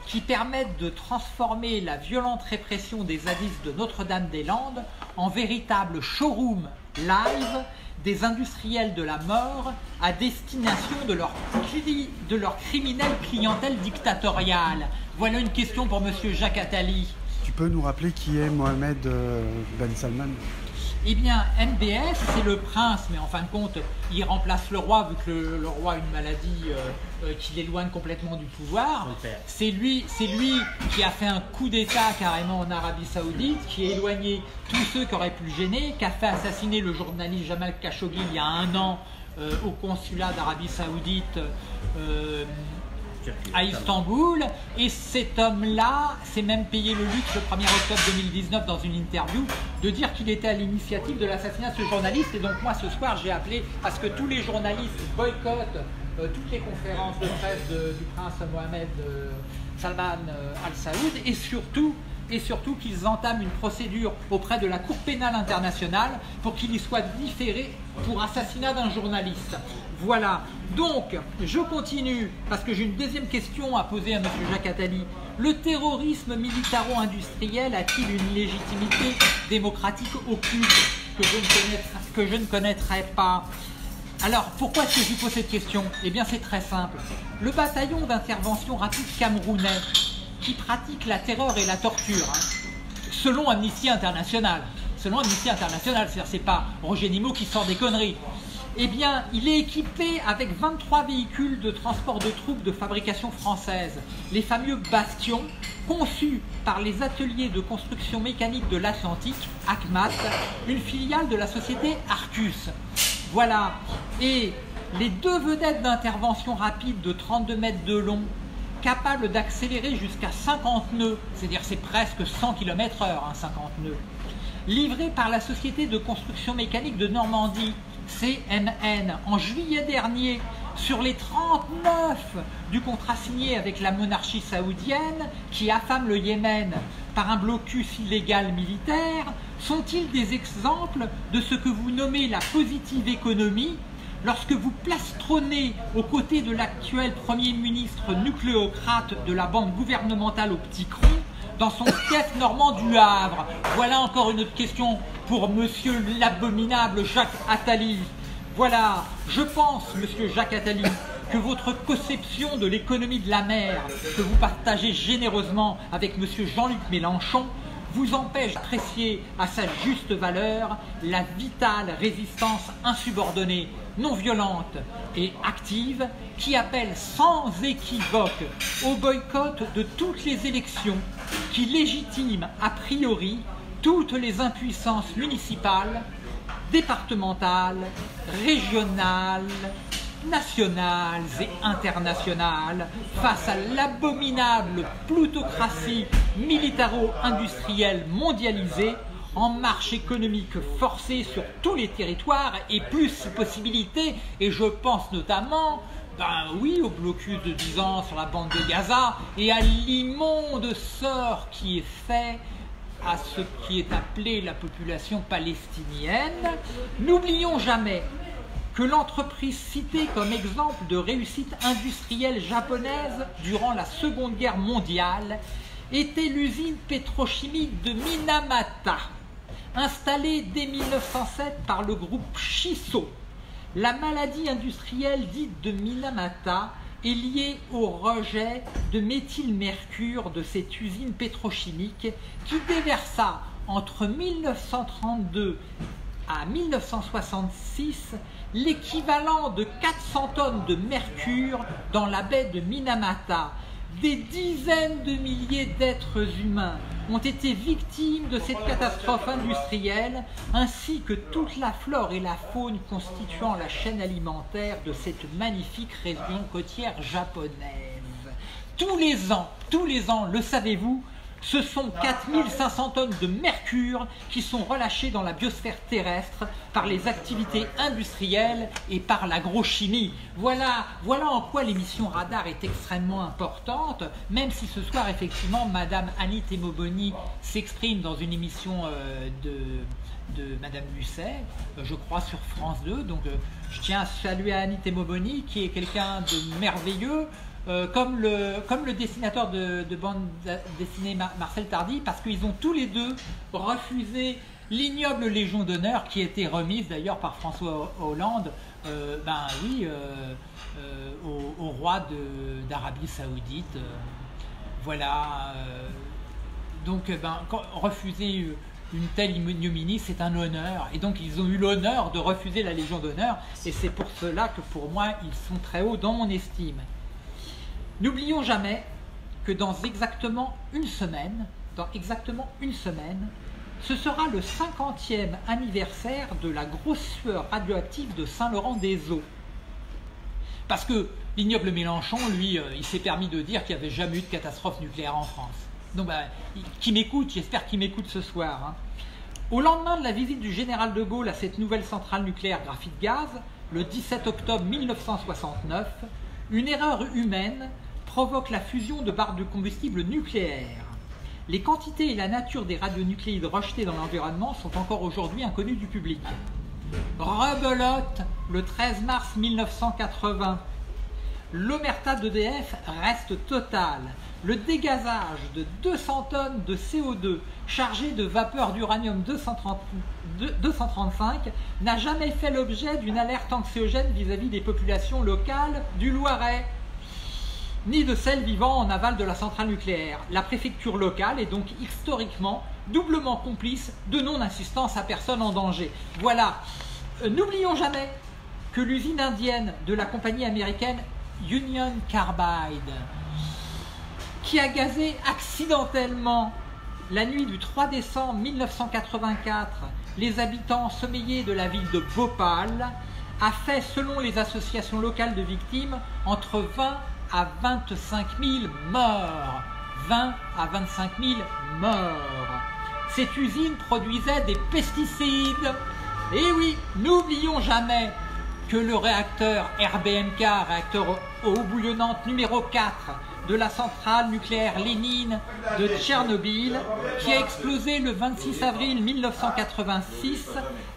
qui permettent de transformer la violente répression des zadistes de Notre-Dame-des-Landes en véritable showroom live des industriels de la mort à destination de leur, cli de leur criminelle clientèle dictatoriale? Voilà une question pour M. Jacques Attali. Tu peux nous rappeler qui est Mohammed Ben Salman? Eh bien, M B S, c'est le prince, mais en fin de compte, il remplace le roi, vu que le, le roi a une maladie euh, euh, qui l'éloigne complètement du pouvoir. C'est lui, c'est lui qui a fait un coup d'État carrément en Arabie Saoudite, qui a éloigné tous ceux qui auraient pu le gêner, qui a fait assassiner le journaliste Jamal Khashoggi il y a un an euh, au consulat d'Arabie Saoudite euh, à Istanbul, et cet homme-là s'est même payé le luxe le premier octobre deux mille dix-neuf dans une interview de dire qu'il était à l'initiative de l'assassinat de ce journaliste. Et donc moi ce soir j'ai appelé à ce que tous les journalistes boycottent euh, toutes les conférences de presse de, du prince Mohammed euh, Salman euh, Al Saoud, et surtout, et surtout qu'ils entament une procédure auprès de la Cour pénale internationale pour qu'il y soit différé pour assassinat d'un journaliste. Voilà, donc je continue parce que j'ai une deuxième question à poser à M. Jacques Attali. Le terrorisme militaro-industriel a-t-il une légitimité démocratique occulte que je ne connaîtrais, que je ne connaîtrais pas? Alors, pourquoi est-ce que je vous pose cette question? Eh bien, c'est très simple. Le bataillon d'intervention rapide camerounais qui pratique la terreur et la torture, hein, selon Amnesty International. Selon Amnesty International, c'est-à-dire c'est pas Roger Nimot qui sort des conneries. Eh bien, il est équipé avec vingt-trois véhicules de transport de troupes de fabrication française, les fameux Bastions, conçus par les ateliers de construction mécanique de l'Atlantique, A C M A T, une filiale de la société Arcus. Voilà. Et les deux vedettes d'intervention rapide de trente-deux mètres de long, capables d'accélérer jusqu'à cinquante nœuds, c'est-à-dire c'est presque cent kilomètres heure, hein, cinquante nœuds, livrés par la société de construction mécanique de Normandie, C N N, en juillet dernier, sur les trente-neuf du contrat signé avec la monarchie saoudienne qui affame le Yémen par un blocus illégal militaire, sont-ils des exemples de ce que vous nommez la positive économie lorsque vous plastronnez aux côtés de l'actuel Premier ministre nucléocrate de la bande gouvernementale au petit cron dans son fief normand du Havre? Voilà encore une autre question pour monsieur l'abominable Jacques Attali. Voilà, je pense, monsieur Jacques Attali, que votre conception de l'économie de la mer, que vous partagez généreusement avec monsieur Jean-Luc Mélenchon, vous empêche d'apprécier à sa juste valeur la vitale résistance insubordonnée, non violente et active, qui appelle sans équivoque au boycott de toutes les élections, qui légitime a priori toutes les impuissances municipales, départementales, régionales, nationales et internationales face à l'abominable plutocratie militaro-industrielle mondialisée en marche économique forcée sur tous les territoires et plus possibilités, et je pense notamment, ben oui, au blocus de dix ans sur la bande de Gaza et à l'immonde sort qui est fait à ce qui est appelé la population palestinienne. N'oublions jamais que l'entreprise citée comme exemple de réussite industrielle japonaise durant la Seconde Guerre mondiale était l'usine pétrochimique de Minamata, installée dès mille neuf cent sept par le groupe Shiso. La maladie industrielle dite de Minamata est liée au rejet de méthylmercure de cette usine pétrochimique qui déversa entre mille neuf cent trente-deux à mille neuf cent soixante-six l'équivalent de quatre cents tonnes de mercure dans la baie de Minamata. Des dizaines de milliers d'êtres humains ont été victimes de cette catastrophe industrielle, ainsi que toute la flore et la faune constituant la chaîne alimentaire de cette magnifique région côtière japonaise. Tous les ans, tous les ans, le savez-vous, Ce sont quatre mille cinq cents tonnes de mercure qui sont relâchées dans la biosphère terrestre par les activités industrielles et par l'agrochimie. Voilà, voilà en quoi l'émission Radar est extrêmement importante, même si ce soir, effectivement, Madame Annie Temoboni s'exprime dans une émission euh, de, de Madame Lucet, je crois sur France deux, donc euh, je tiens à saluer Annie Temoboni, qui est quelqu'un de merveilleux, Euh, comme, le, comme le dessinateur de, de bande dessinée Mar Marcel Tardy, parce qu'ils ont tous les deux refusé l'ignoble Légion d'honneur qui était remise d'ailleurs par François Hollande, euh, ben oui, euh, euh, au, au roi d'Arabie Saoudite. Euh, voilà. Euh, donc, ben, quand, refuser une telle ignominie, c'est un honneur. Et donc, ils ont eu l'honneur de refuser la Légion d'honneur, et c'est pour cela que pour moi, ils sont très hauts dans mon estime. N'oublions jamais que dans exactement une semaine, dans exactement une semaine, ce sera le cinquantième anniversaire de la grosse sueur radioactive de Saint-Laurent-des-Eaux. Parce que l'ignoble Mélenchon, lui, il s'est permis de dire qu'il n'y avait jamais eu de catastrophe nucléaire en France. Donc, bah, qui m'écoute, j'espère qu'il m'écoute ce soir. Hein. Au lendemain de la visite du général de Gaulle à cette nouvelle centrale nucléaire graphite-gaz, le dix-sept octobre mille neuf cent soixante-neuf, une erreur humaine provoque la fusion de barres de combustible nucléaire. Les quantités et la nature des radionucléides rejetés dans l'environnement sont encore aujourd'hui inconnus du public. Rebelote le treize mars mille neuf cent quatre-vingts. L'omerta d'E D F reste totale. Le dégazage de deux cents tonnes de C O deux chargé de vapeur d'uranium deux cent trente-cinq n'a jamais fait l'objet d'une alerte anxiogène vis-à-vis des populations locales du Loiret, ni de celles vivant en aval de la centrale nucléaire. La préfecture locale est donc historiquement doublement complice de non-assistance à personne en danger. Voilà. N'oublions jamais que l'usine indienne de la compagnie américaine Union Carbide, qui a gazé accidentellement la nuit du trois décembre mille neuf cent quatre-vingt-quatre les habitants sommeillés de la ville de Bhopal, a fait, selon les associations locales de victimes, entre vingt à vingt-cinq mille morts. vingt à vingt-cinq mille morts. Cette usine produisait des pesticides. Et oui, n'oublions jamais que le réacteur R B M K, réacteur eau bouillonnante numéro quatre de la centrale nucléaire Lénine de Tchernobyl, qui a explosé le vingt-six avril mille neuf cent quatre-vingt-six,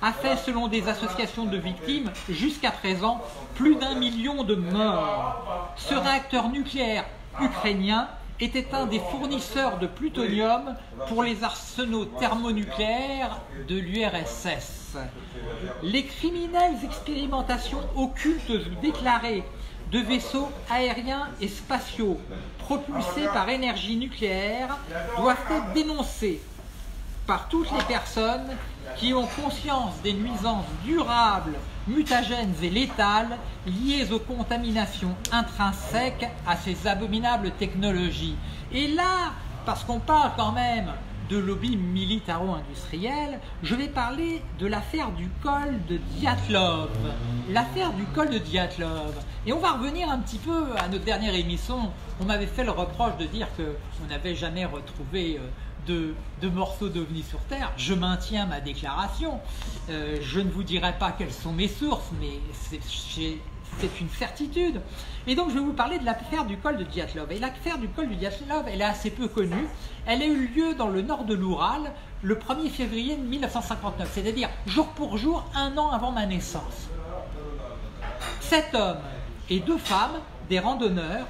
a fait, selon des associations de victimes, jusqu'à présent, plus d'un million de morts. Ce réacteur nucléaire ukrainien était un des fournisseurs de plutonium pour les arsenaux thermonucléaires de l'U R S S. Les criminelles expérimentations occultes ou déclarées de vaisseaux aériens et spatiaux propulsés par énergie nucléaire doivent être dénoncés par toutes les personnes qui ont conscience des nuisances durables, mutagènes et létales liées aux contaminations intrinsèques à ces abominables technologies. Et là, parce qu'on parle quand même de lobby militaro-industriel, je vais parler de l'affaire du col de Diatlov. L'affaire du col de Diatlov. Et on va revenir un petit peu à notre dernière émission. On m'avait fait le reproche de dire qu'on n'avait jamais retrouvé de, de morceaux d'ovnis sur Terre. Je maintiens ma déclaration. Euh, je ne vous dirai pas quelles sont mes sources, mais c'est une certitude. Et donc je vais vous parler de l'affaire du col de Diatlov. Et l'affaire du col de Diatlov, elle est assez peu connue. Elle a eu lieu dans le nord de l'Oural le premier février mille neuf cent cinquante-neuf, c'est-à-dire jour pour jour, un an avant ma naissance. Sept hommes et deux femmes, des randonneurs,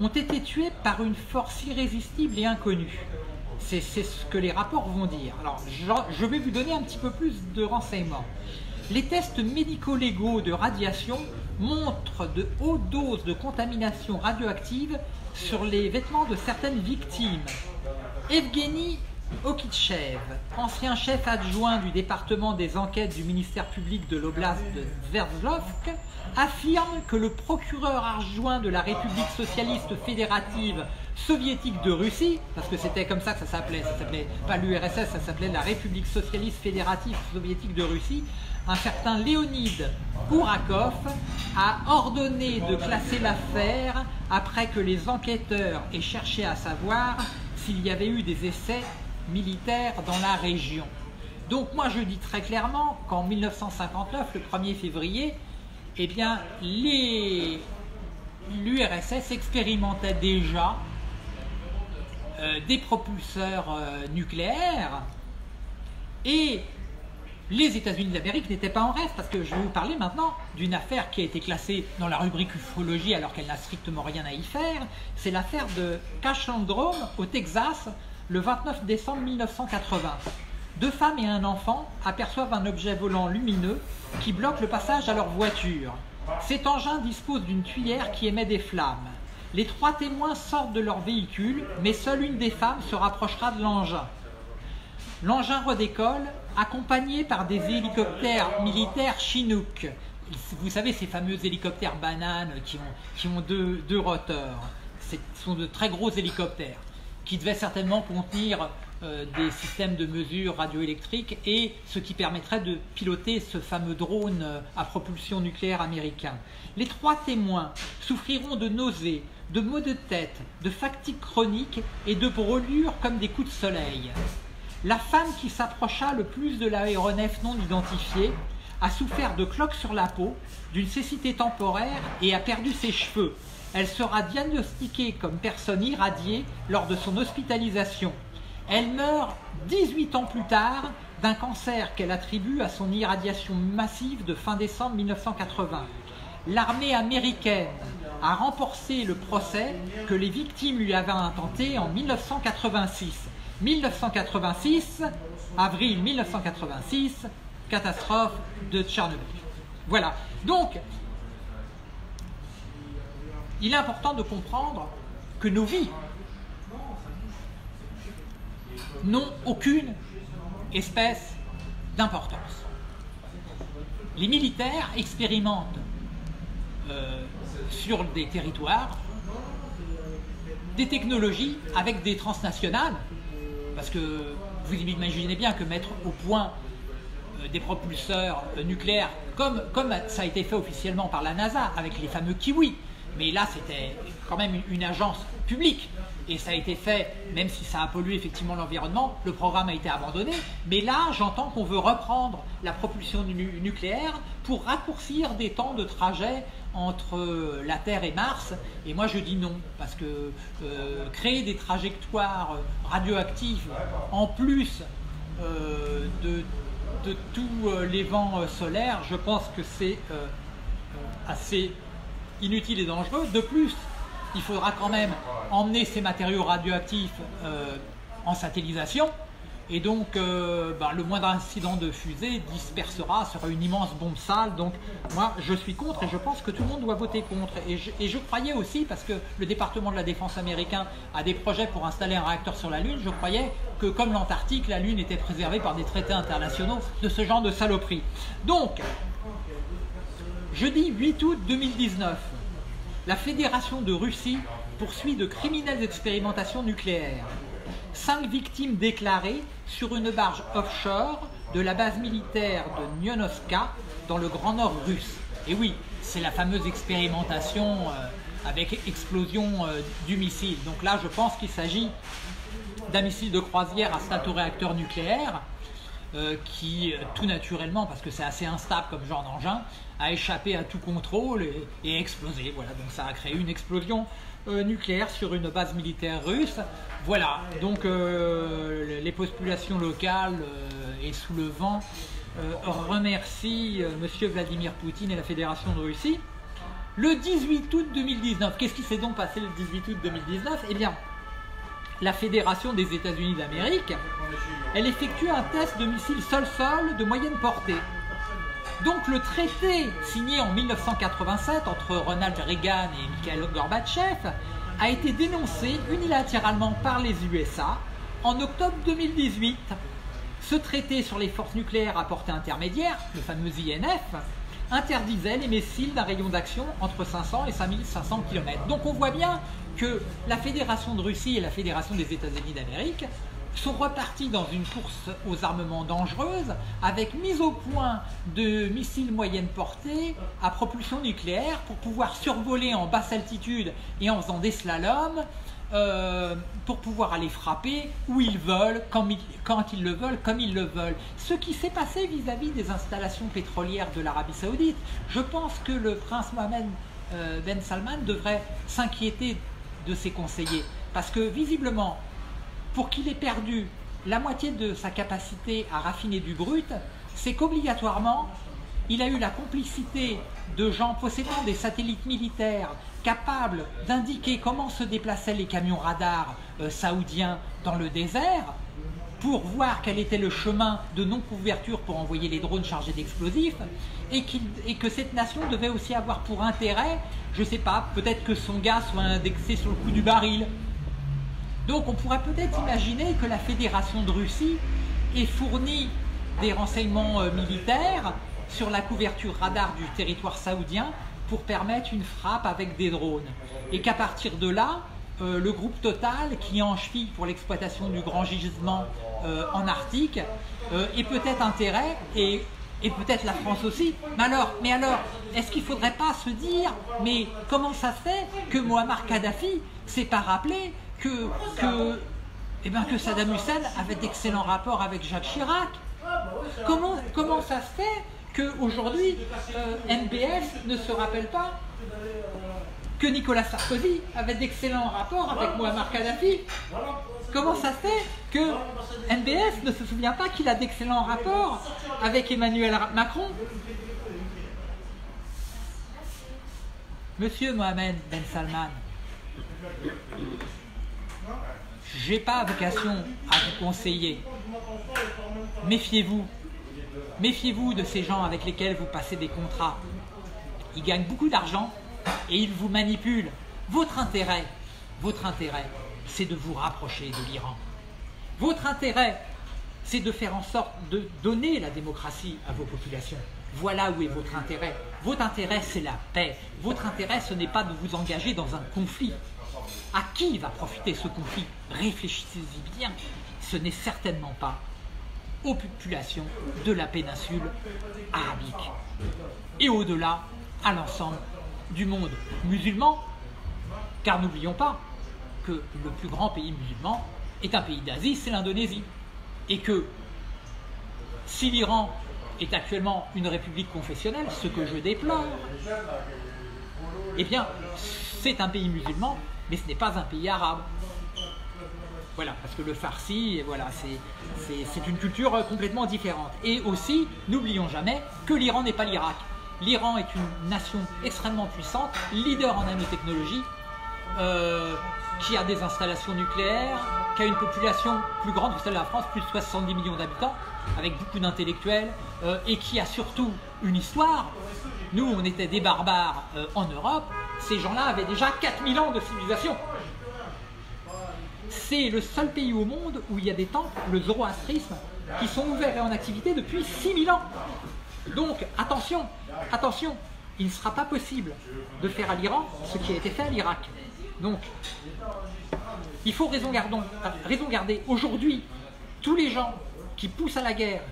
ont été tués par une force irrésistible et inconnue. C'est ce que les rapports vont dire. Alors je, je vais vous donner un petit peu plus de renseignements. Les tests médico-légaux de radiation montrent de hautes doses de contamination radioactive sur les vêtements de certaines victimes. Evgeny Okitchev, ancien chef adjoint du département des enquêtes du ministère public de l'oblast de Sverdlovsk, affirme que le procureur adjoint de la République socialiste fédérative soviétique de Russie, parce que c'était comme ça que ça s'appelait, ça s'appelait pas l'U R S S, ça s'appelait la République socialiste fédérative soviétique de Russie, un certain Léonid Ourakov a ordonné de classer l'affaire après que les enquêteurs aient cherché à savoir s'il y avait eu des essais militaires dans la région. Donc moi je dis très clairement qu'en mille neuf cent cinquante-neuf, le premier février, eh bien l'U R S S expérimenta déjà euh, des propulseurs euh, nucléaires, et les États-Unis d'Amérique n'étaient pas en reste, parce que je vais vous parler maintenant d'une affaire qui a été classée dans la rubrique ufologie alors qu'elle n'a strictement rien à y faire. C'est l'affaire de Cachandrome au Texas, le vingt-neuf décembre mille neuf cent quatre-vingts. Deux femmes et un enfant aperçoivent un objet volant lumineux qui bloque le passage à leur voiture. Cet engin dispose d'une tuyère qui émet des flammes. Les trois témoins sortent de leur véhicule, mais seule une des femmes se rapprochera de l'engin. L'engin redécolle, accompagné par des hélicoptères militaires Chinook. Vous savez, ces fameux hélicoptères bananes qui ont, qui ont deux, deux roteurs. Ce sont de très gros hélicoptères qui devaient certainement contenir euh, des systèmes de mesure radioélectrique et ce qui permettrait de piloter ce fameux drone à propulsion nucléaire américain. Les trois témoins souffriront de nausées, de maux de tête, de fatigue chronique et de brûlures comme des coups de soleil. La femme qui s'approcha le plus de l'aéronef non identifiée a souffert de cloques sur la peau, d'une cécité temporaire et a perdu ses cheveux. Elle sera diagnostiquée comme personne irradiée lors de son hospitalisation. Elle meurt dix-huit ans plus tard d'un cancer qu'elle attribue à son irradiation massive de fin décembre mille neuf cent quatre-vingts. L'armée américaine a remporté le procès que les victimes lui avaient intenté en mille neuf cent quatre-vingt-six. mille neuf cent quatre-vingt-six, avril mille neuf cent quatre-vingt-six, catastrophe de Tchernobyl. Voilà. Donc, il est important de comprendre que nos vies n'ont aucune espèce d'importance. Les militaires expérimentent euh, sur des territoires des technologies avec des transnationales. Parce que vous imaginez bien que mettre au point des propulseurs nucléaires, comme, comme ça a été fait officiellement par la NASA avec les fameux kiwis, mais là c'était quand même une agence publique, et ça a été fait, même si ça a pollué effectivement l'environnement, le programme a été abandonné, mais là j'entends qu'on veut reprendre la propulsion nu nucléaire pour raccourcir des temps de trajet entre la Terre et Mars, et moi je dis non, parce que euh, créer des trajectoires radioactives en plus euh, de, de tous euh, les vents euh, solaires, je pense que c'est euh, assez inutile et dangereux. De plus, il faudra quand même emmener ces matériaux radioactifs euh, en satellisation, et donc euh, bah, le moindre incident de fusée dispersera, sera une immense bombe sale. Donc moi je suis contre, et je pense que tout le monde doit voter contre, et je, et je croyais aussi, parce que le département de la défense américain a des projets pour installer un réacteur sur la Lune, je croyais que comme l'Antarctique, la Lune était préservée par des traités internationaux de ce genre de saloperie. Donc jeudi huit août deux mille dix-neuf, la Fédération de Russie poursuit de criminelles expérimentations nucléaires. Cinq victimes déclarées sur une barge offshore de la base militaire de Nyonovka dans le Grand Nord russe. Et oui, c'est la fameuse expérimentation euh, avec explosion euh, du missile. Donc là, je pense qu'il s'agit d'un missile de croisière à statoréacteur nucléaire euh, qui, tout naturellement, parce que c'est assez instable comme genre d'engin, a échappé à tout contrôle et, et explosé. Voilà, donc ça a créé une explosion Euh, nucléaire sur une base militaire russe. Voilà, donc euh, les populations locales euh, et sous le vent euh, remercient euh, monsieur Vladimir Poutine et la Fédération de Russie. Le dix-huit août deux mille dix-neuf, qu'est-ce qui s'est donc passé le dix-huit août deux mille dix-neuf? Eh bien, la Fédération des États-Unis d'Amérique, elle effectue un test de missiles sol-sol de moyenne portée. Donc le traité signé en mille neuf cent quatre-vingt-sept entre Ronald Reagan et Mikhail Gorbatchev a été dénoncé unilatéralement par les U S A en octobre deux mille dix-huit. Ce traité sur les forces nucléaires à portée intermédiaire, le fameux I N F, interdisait les missiles d'un rayon d'action entre cinq cents et cinq mille cinq cents kilomètres. Donc on voit bien que la Fédération de Russie et la Fédération des États-Unis d'Amérique sont repartis dans une course aux armements dangereuses avec mise au point de missiles moyenne portée à propulsion nucléaire pour pouvoir survoler en basse altitude et en faisant des slaloms euh, pour pouvoir aller frapper où ils veulent, quand, quand ils le veulent, comme ils le veulent. Ce qui s'est passé vis-à-vis des installations pétrolières de l'Arabie Saoudite, je pense que le prince Mohammed euh, Ben Salman devrait s'inquiéter de ses conseillers, parce que visiblement, pour qu'il ait perdu la moitié de sa capacité à raffiner du brut, c'est qu'obligatoirement, il a eu la complicité de gens possédant des satellites militaires capables d'indiquer comment se déplaçaient les camions radars euh, saoudiens dans le désert pour voir quel était le chemin de non-couverture pour envoyer les drones chargés d'explosifs, et, qu et que cette nation devait aussi avoir pour intérêt, je ne sais pas, peut-être que son gars soit indexé sur le coût du baril. Donc on pourrait peut-être imaginer que la Fédération de Russie ait fourni des renseignements euh, militaires sur la couverture radar du territoire saoudien pour permettre une frappe avec des drones. Et qu'à partir de là, euh, le groupe Total, qui est en cheville pour l'exploitation du grand gisement euh, en Arctique, euh, est peut-être intérêt, et, et peut-être la France aussi. Mais alors, mais alors est-ce qu'il ne faudrait pas se dire, mais comment ça se fait que Mouammar Kadhafi ne s'est pas rappelé que, que, eh ben, que Saddam Hussein avait d'excellents rapports avec Jacques Chirac? Comment, comment ça se fait qu'aujourd'hui, euh, M B S ne se rappelle pas que Nicolas Sarkozy avait d'excellents rapports avec Mouammar Kadhafi? Comment ça se fait que M B S ne se souvient pas qu'il a d'excellents rapports avec Emmanuel Macron? Monsieur Mohammed Ben Salman, j'ai pas vocation à vous conseiller. Méfiez-vous. Méfiez-vous de ces gens avec lesquels vous passez des contrats. Ils gagnent beaucoup d'argent et ils vous manipulent. Votre intérêt, votre intérêt, c'est de vous rapprocher de l'Iran. Votre intérêt, c'est de faire en sorte de donner la démocratie à vos populations. Voilà où est votre intérêt. Votre intérêt, c'est la paix. Votre intérêt, ce n'est pas de vous engager dans un conflit. À qui va profiter ce conflit? Réfléchissez-y bien. Ce n'est certainement pas aux populations de la péninsule arabique et au-delà à l'ensemble du monde musulman, car n'oublions pas que le plus grand pays musulman est un pays d'Asie, c'est l'Indonésie, et que si l'Iran est actuellement une république confessionnelle, ce que je déplore, eh bien c'est un pays musulman, mais ce n'est pas un pays arabe. Voilà, parce que le farsi, voilà, c'est une culture complètement différente. Et aussi, n'oublions jamais que l'Iran n'est pas l'Irak. L'Iran est une nation extrêmement puissante, leader en nanotechnologie, euh, qui a des installations nucléaires, qui a une population plus grande que celle de la France, plus de soixante-dix millions d'habitants, avec beaucoup d'intellectuels, euh, et qui a surtout une histoire. Nous, on était des barbares euh, en Europe, ces gens-là avaient déjà quatre mille ans de civilisation. C'est le seul pays au monde où il y a des temples, le zoroastrisme, qui sont ouverts et en activité depuis six mille ans. Donc, attention, attention, il ne sera pas possible de faire à l'Iran ce qui a été fait à l'Irak. Donc, il faut raison garder. Raison garder. Aujourd'hui, tous les gens qui poussent à la guerre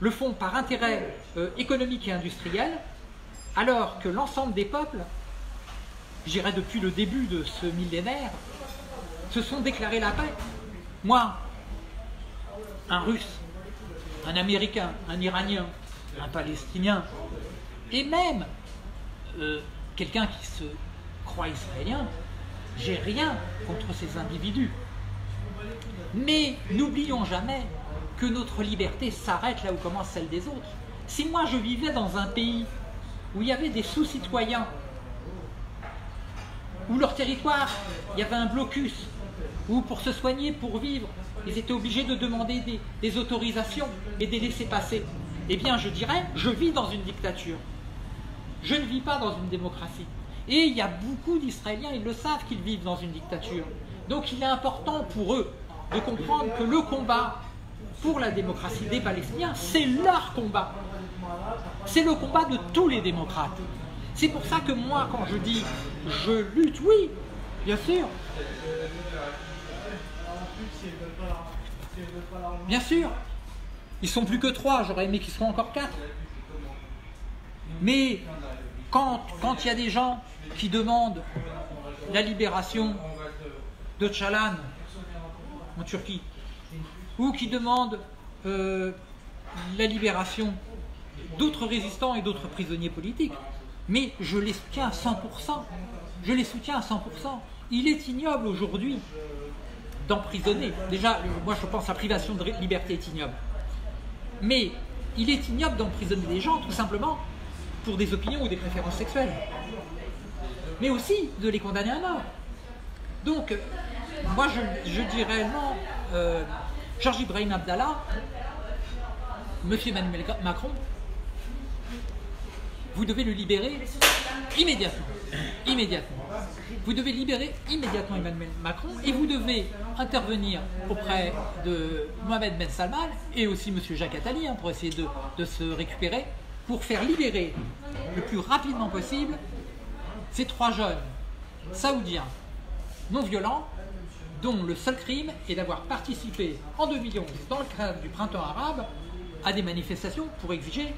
le font par intérêt euh, économique et industriel, alors que l'ensemble des peuples, j'irais depuis le début de ce millénaire, se sont déclarés la paix. Moi, un Russe, un Américain, un Iranien, un Palestinien, et même euh, quelqu'un qui se croit israélien, j'ai rien contre ces individus. Mais n'oublions jamais que notre liberté s'arrête là où commence celle des autres. Si moi je vivais dans un pays où il y avait des sous-citoyens, où leur territoire, il y avait un blocus, où pour se soigner, pour vivre, ils étaient obligés de demander des, des autorisations et des laissez-passer, eh bien je dirais, je vis dans une dictature. Je ne vis pas dans une démocratie. Et il y a beaucoup d'Israéliens, ils le savent qu'ils vivent dans une dictature. Donc il est important pour eux de comprendre que le combat pour la démocratie des Palestiniens, c'est leur combat. C'est le combat de tous les démocrates. C'est pour ça que moi, quand je dis « je lutte », oui, bien sûr. Bien sûr. Ils sont plus que trois, j'aurais aimé qu'ils soient encore quatre. Mais quand il y a des gens qui demandent la libération de Calan, en Turquie, ou qui demandent euh, la libération d'autres résistants et d'autres prisonniers politiques. Mais je les soutiens à cent pour cent. Je les soutiens à cent pour cent. Il est ignoble aujourd'hui d'emprisonner. Déjà, moi je pense que la privation de liberté est ignoble. Mais il est ignoble d'emprisonner des gens, tout simplement, pour des opinions ou des préférences sexuelles. Mais aussi de les condamner à mort. Donc, moi je, je dis réellement, euh, Georges Ibrahim Abdallah, monsieur Emmanuel Macron, vous devez le libérer immédiatement. Immédiatement. Vous devez libérer immédiatement Emmanuel Macron et vous devez intervenir auprès de Mohammed Ben Salman et aussi monsieur Jacques Attali hein, pour essayer de, de se récupérer, pour faire libérer le plus rapidement possible ces trois jeunes saoudiens non violents dont le seul crime est d'avoir participé en deux mille onze dans le cadre du printemps arabe à des manifestations pour exiger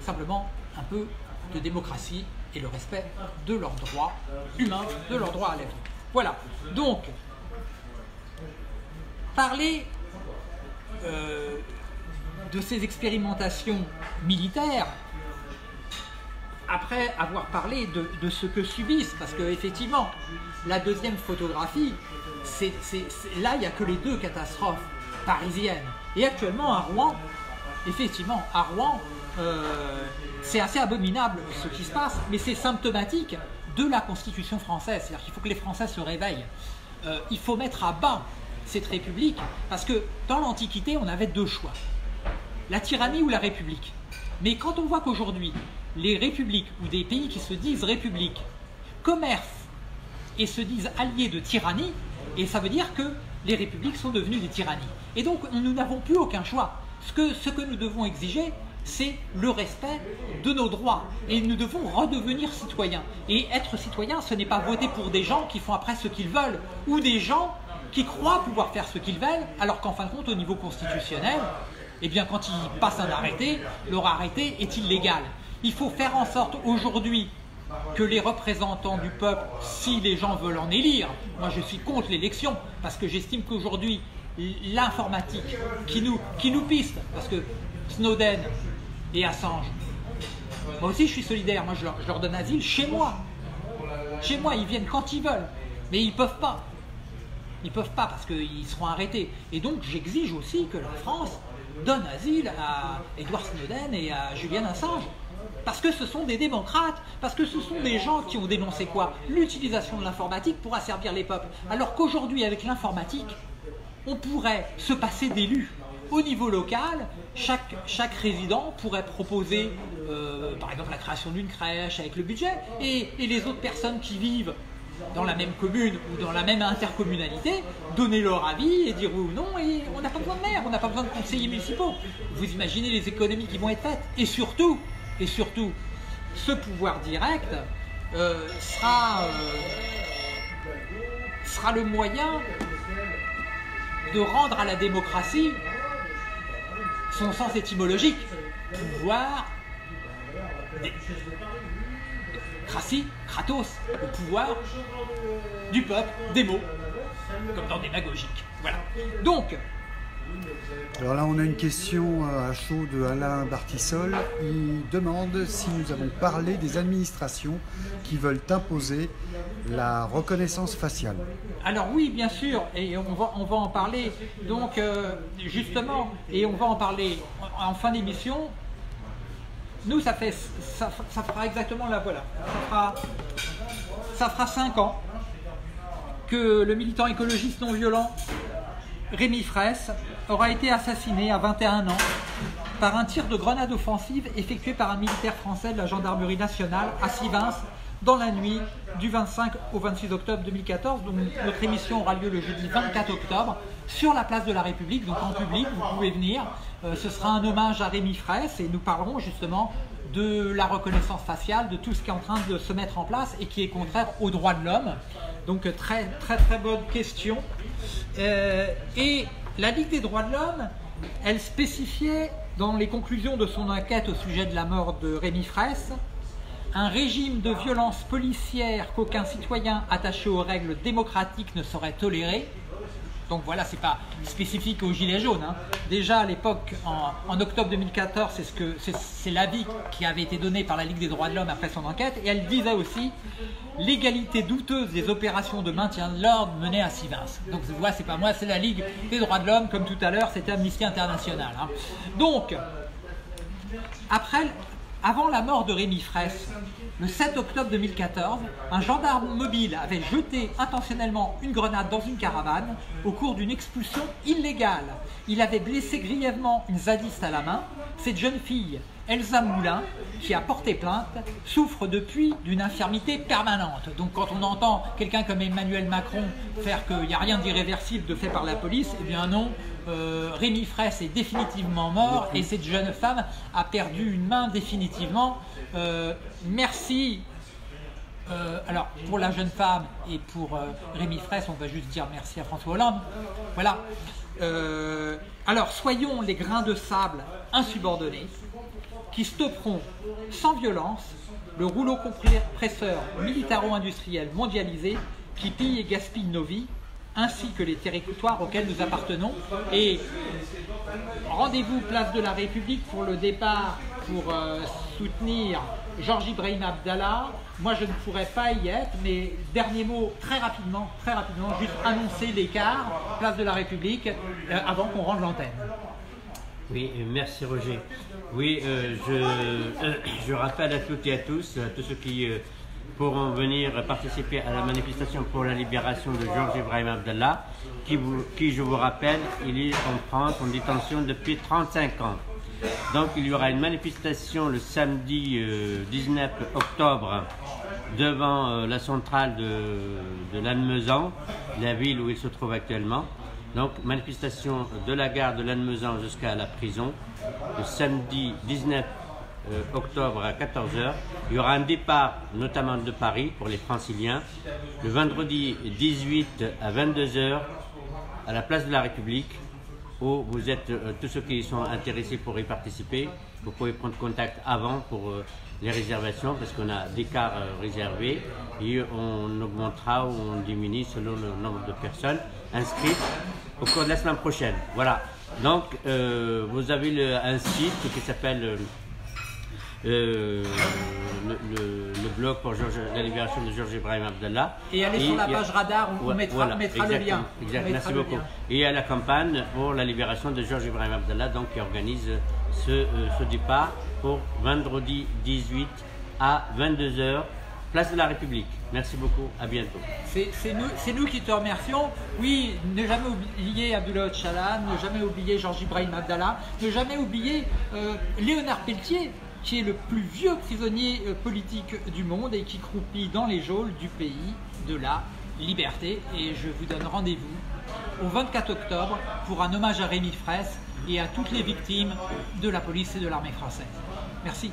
simplement un peu de démocratie et le respect de leurs droits humains, de leurs droits à la vie. Voilà. Donc, parler euh, de ces expérimentations militaires, après avoir parlé de, de ce que subissent, parce qu'effectivement, la deuxième photographie, c'est, c'est, c'est, là, il n'y a que les deux catastrophes parisiennes. Et actuellement, à Rouen, effectivement, à Rouen, Euh, c'est assez abominable ce qui se passe, mais c'est symptomatique de la Constitution française. C'est-à-dire qu'il faut que les Français se réveillent. Euh, il faut mettre à bas cette République, parce que dans l'Antiquité, on avait deux choix. La tyrannie ou la République. Mais quand on voit qu'aujourd'hui, les républiques ou des pays qui se disent républiques commercent et se disent alliés de tyrannie, et ça veut dire que les républiques sont devenues des tyrannies. Et donc, nous n'avons plus aucun choix. Ce que, ce que nous devons exiger, c'est le respect de nos droits. Et nous devons redevenir citoyens. Et être citoyen, ce n'est pas voter pour des gens qui font après ce qu'ils veulent, ou des gens qui croient pouvoir faire ce qu'ils veulent, alors qu'en fin de compte, au niveau constitutionnel, eh bien, quand ils passent un arrêté, leur arrêté est illégal. Il faut faire en sorte aujourd'hui que les représentants du peuple, si les gens veulent en élire, moi je suis contre l'élection, parce que j'estime qu'aujourd'hui, l'informatique qui nous, qui nous piste, parce que Snowden et Assange. Moi aussi, je suis solidaire. Moi, je leur, je leur donne asile chez moi. Chez moi, ils viennent quand ils veulent. Mais ils ne peuvent pas. Ils ne peuvent pas parce qu'ils seront arrêtés. Et donc, j'exige aussi que la France donne asile à Edward Snowden et à Julian Assange. Parce que ce sont des démocrates. Parce que ce sont des gens qui ont dénoncé quoi? L'utilisation de l'informatique pour asservir les peuples. Alors qu'aujourd'hui, avec l'informatique, on pourrait se passer d'élus. Au niveau local, chaque, chaque résident pourrait proposer, euh, par exemple, la création d'une crèche avec le budget, et, et les autres personnes qui vivent dans la même commune ou dans la même intercommunalité, donner leur avis et dire oui ou non, et on n'a pas besoin de maire, on n'a pas besoin de conseillers municipaux. Vous imaginez les économies qui vont être faites. Et surtout, et surtout ce pouvoir direct euh, sera, euh, sera le moyen de rendre à la démocratie son sens étymologique, pouvoir, cratie, kratos, le pouvoir du peuple, des mots, comme dans démagogique. Voilà. Donc. Alors là, on a une question à chaud de Alain Bartisol. Il demande si nous avons parlé des administrations qui veulent imposer la reconnaissance faciale. Alors oui, bien sûr, et on va, on va en parler. Donc, euh, justement, et on va en parler en, en fin d'émission. Nous, ça, fait, ça, ça fera exactement là, voilà. Ça fera cinq ans que le militant écologiste non violent Rémi Fraisse aura été assassiné à vingt et un ans par un tir de grenade offensive effectué par un militaire français de la gendarmerie nationale à Sivens dans la nuit du vingt-cinq au vingt-six octobre deux mille quatorze. Donc notre émission aura lieu le jeudi vingt-quatre octobre sur la place de la République, donc en public, vous pouvez venir. Euh, ce sera un hommage à Rémi Fraisse et nous parlerons justement de la reconnaissance faciale, de tout ce qui est en train de se mettre en place et qui est contraire aux droits de l'homme. Donc très très très bonne question. Euh, et la Ligue des droits de l'homme, elle spécifiait dans les conclusions de son enquête au sujet de la mort de Rémi Fraisse un régime de violence policière qu'aucun citoyen attaché aux règles démocratiques ne saurait tolérer. Donc voilà, c'est pas spécifique aux gilets jaunes. Hein. Déjà à l'époque, en, en octobre deux mille quatorze, c'est ce que c'est l'avis qui avait été donné par la Ligue des droits de l'homme après son enquête. Et elle disait aussi l'égalité douteuse des opérations de maintien de l'ordre menées à Sivens. Donc vous voyez, c'est pas moi, c'est la Ligue des droits de l'homme, comme tout à l'heure, c'était Amnesty International. Hein. Donc après, avant la mort de Rémi Fraisse, le sept octobre deux mille quatorze, un gendarme mobile avait jeté intentionnellement une grenade dans une caravane au cours d'une expulsion illégale. Il avait blessé grièvement une zadiste à la main. Cette jeune fille, Elsa Moulin, qui a porté plainte, souffre depuis d'une infirmité permanente. Donc quand on entend quelqu'un comme Emmanuel Macron faire qu'il n'y a rien d'irréversible de fait par la police, eh bien non, euh, Rémi Fraisse est définitivement mort et cette jeune femme a perdu une main définitivement. Euh, merci, euh, alors pour la jeune femme et pour euh, Rémi Fraisse, on va juste dire merci à François Hollande, voilà. Euh, alors soyons les grains de sable insubordonnés qui stopperont sans violence le rouleau compresseur militaro-industriel mondialisé qui pille et gaspille nos vies ainsi que les territoires auxquels nous appartenons. Et rendez-vous place de la République pour le départ pour euh, soutenir Georges Ibrahim Abdallah. Moi je ne pourrais pas y être, mais dernier mot très rapidement, très rapidement, juste annoncer l'écart, place de la République, euh, avant qu'on rende l'antenne. Oui, merci Roger. Oui, euh, je, euh, je rappelle à toutes et à tous, à tous ceux qui euh, pourront venir participer à la manifestation pour la libération de Georges Ibrahim Abdallah, qui, vous, qui, je vous rappelle, il est en France en détention depuis trente-cinq ans. Donc il y aura une manifestation le samedi euh, dix-neuf octobre devant euh, la centrale de, de Lannemezan, la ville où il se trouve actuellement. Donc manifestation de la gare de Lannemezan jusqu'à la prison, le samedi dix-neuf octobre à quatorze heures. Il y aura un départ notamment de Paris pour les franciliens, le vendredi dix-huit à vingt-deux heures à la place de la République, où vous êtes, euh, tous ceux qui sont intéressés pour y participer, vous pouvez prendre contact avant pour euh, les réservations parce qu'on a des quarts euh, réservés et on augmentera ou on diminue selon le nombre de personnes inscrites au cours de la semaine prochaine. Voilà, donc euh, vous avez le, un site qui s'appelle euh, le, le, le blog pour George, la libération de Georges Ibrahim Abdallah. Et allez et sur la page a, Radar, on ouais, mettra, voilà, mettra le lien. Exact, merci beaucoup. Et à la campagne pour la libération de Georges Ibrahim Abdallah, donc qui organise ce, euh, ce départ pour vendredi dix-huit à vingt-deux heures. Place de la République. Merci beaucoup, à bientôt. C'est nous, nous qui te remercions. Oui, ne jamais oublier Abdullah Öcalan, ne jamais oublier Georges Ibrahim Abdallah, ne jamais oublier euh, Léonard Pelletier, qui est le plus vieux prisonnier euh, politique du monde et qui croupit dans les geôles du pays de la liberté. Et je vous donne rendez-vous au vingt-quatre octobre pour un hommage à Rémi Fraisse et à toutes les victimes de la police et de l'armée française. Merci.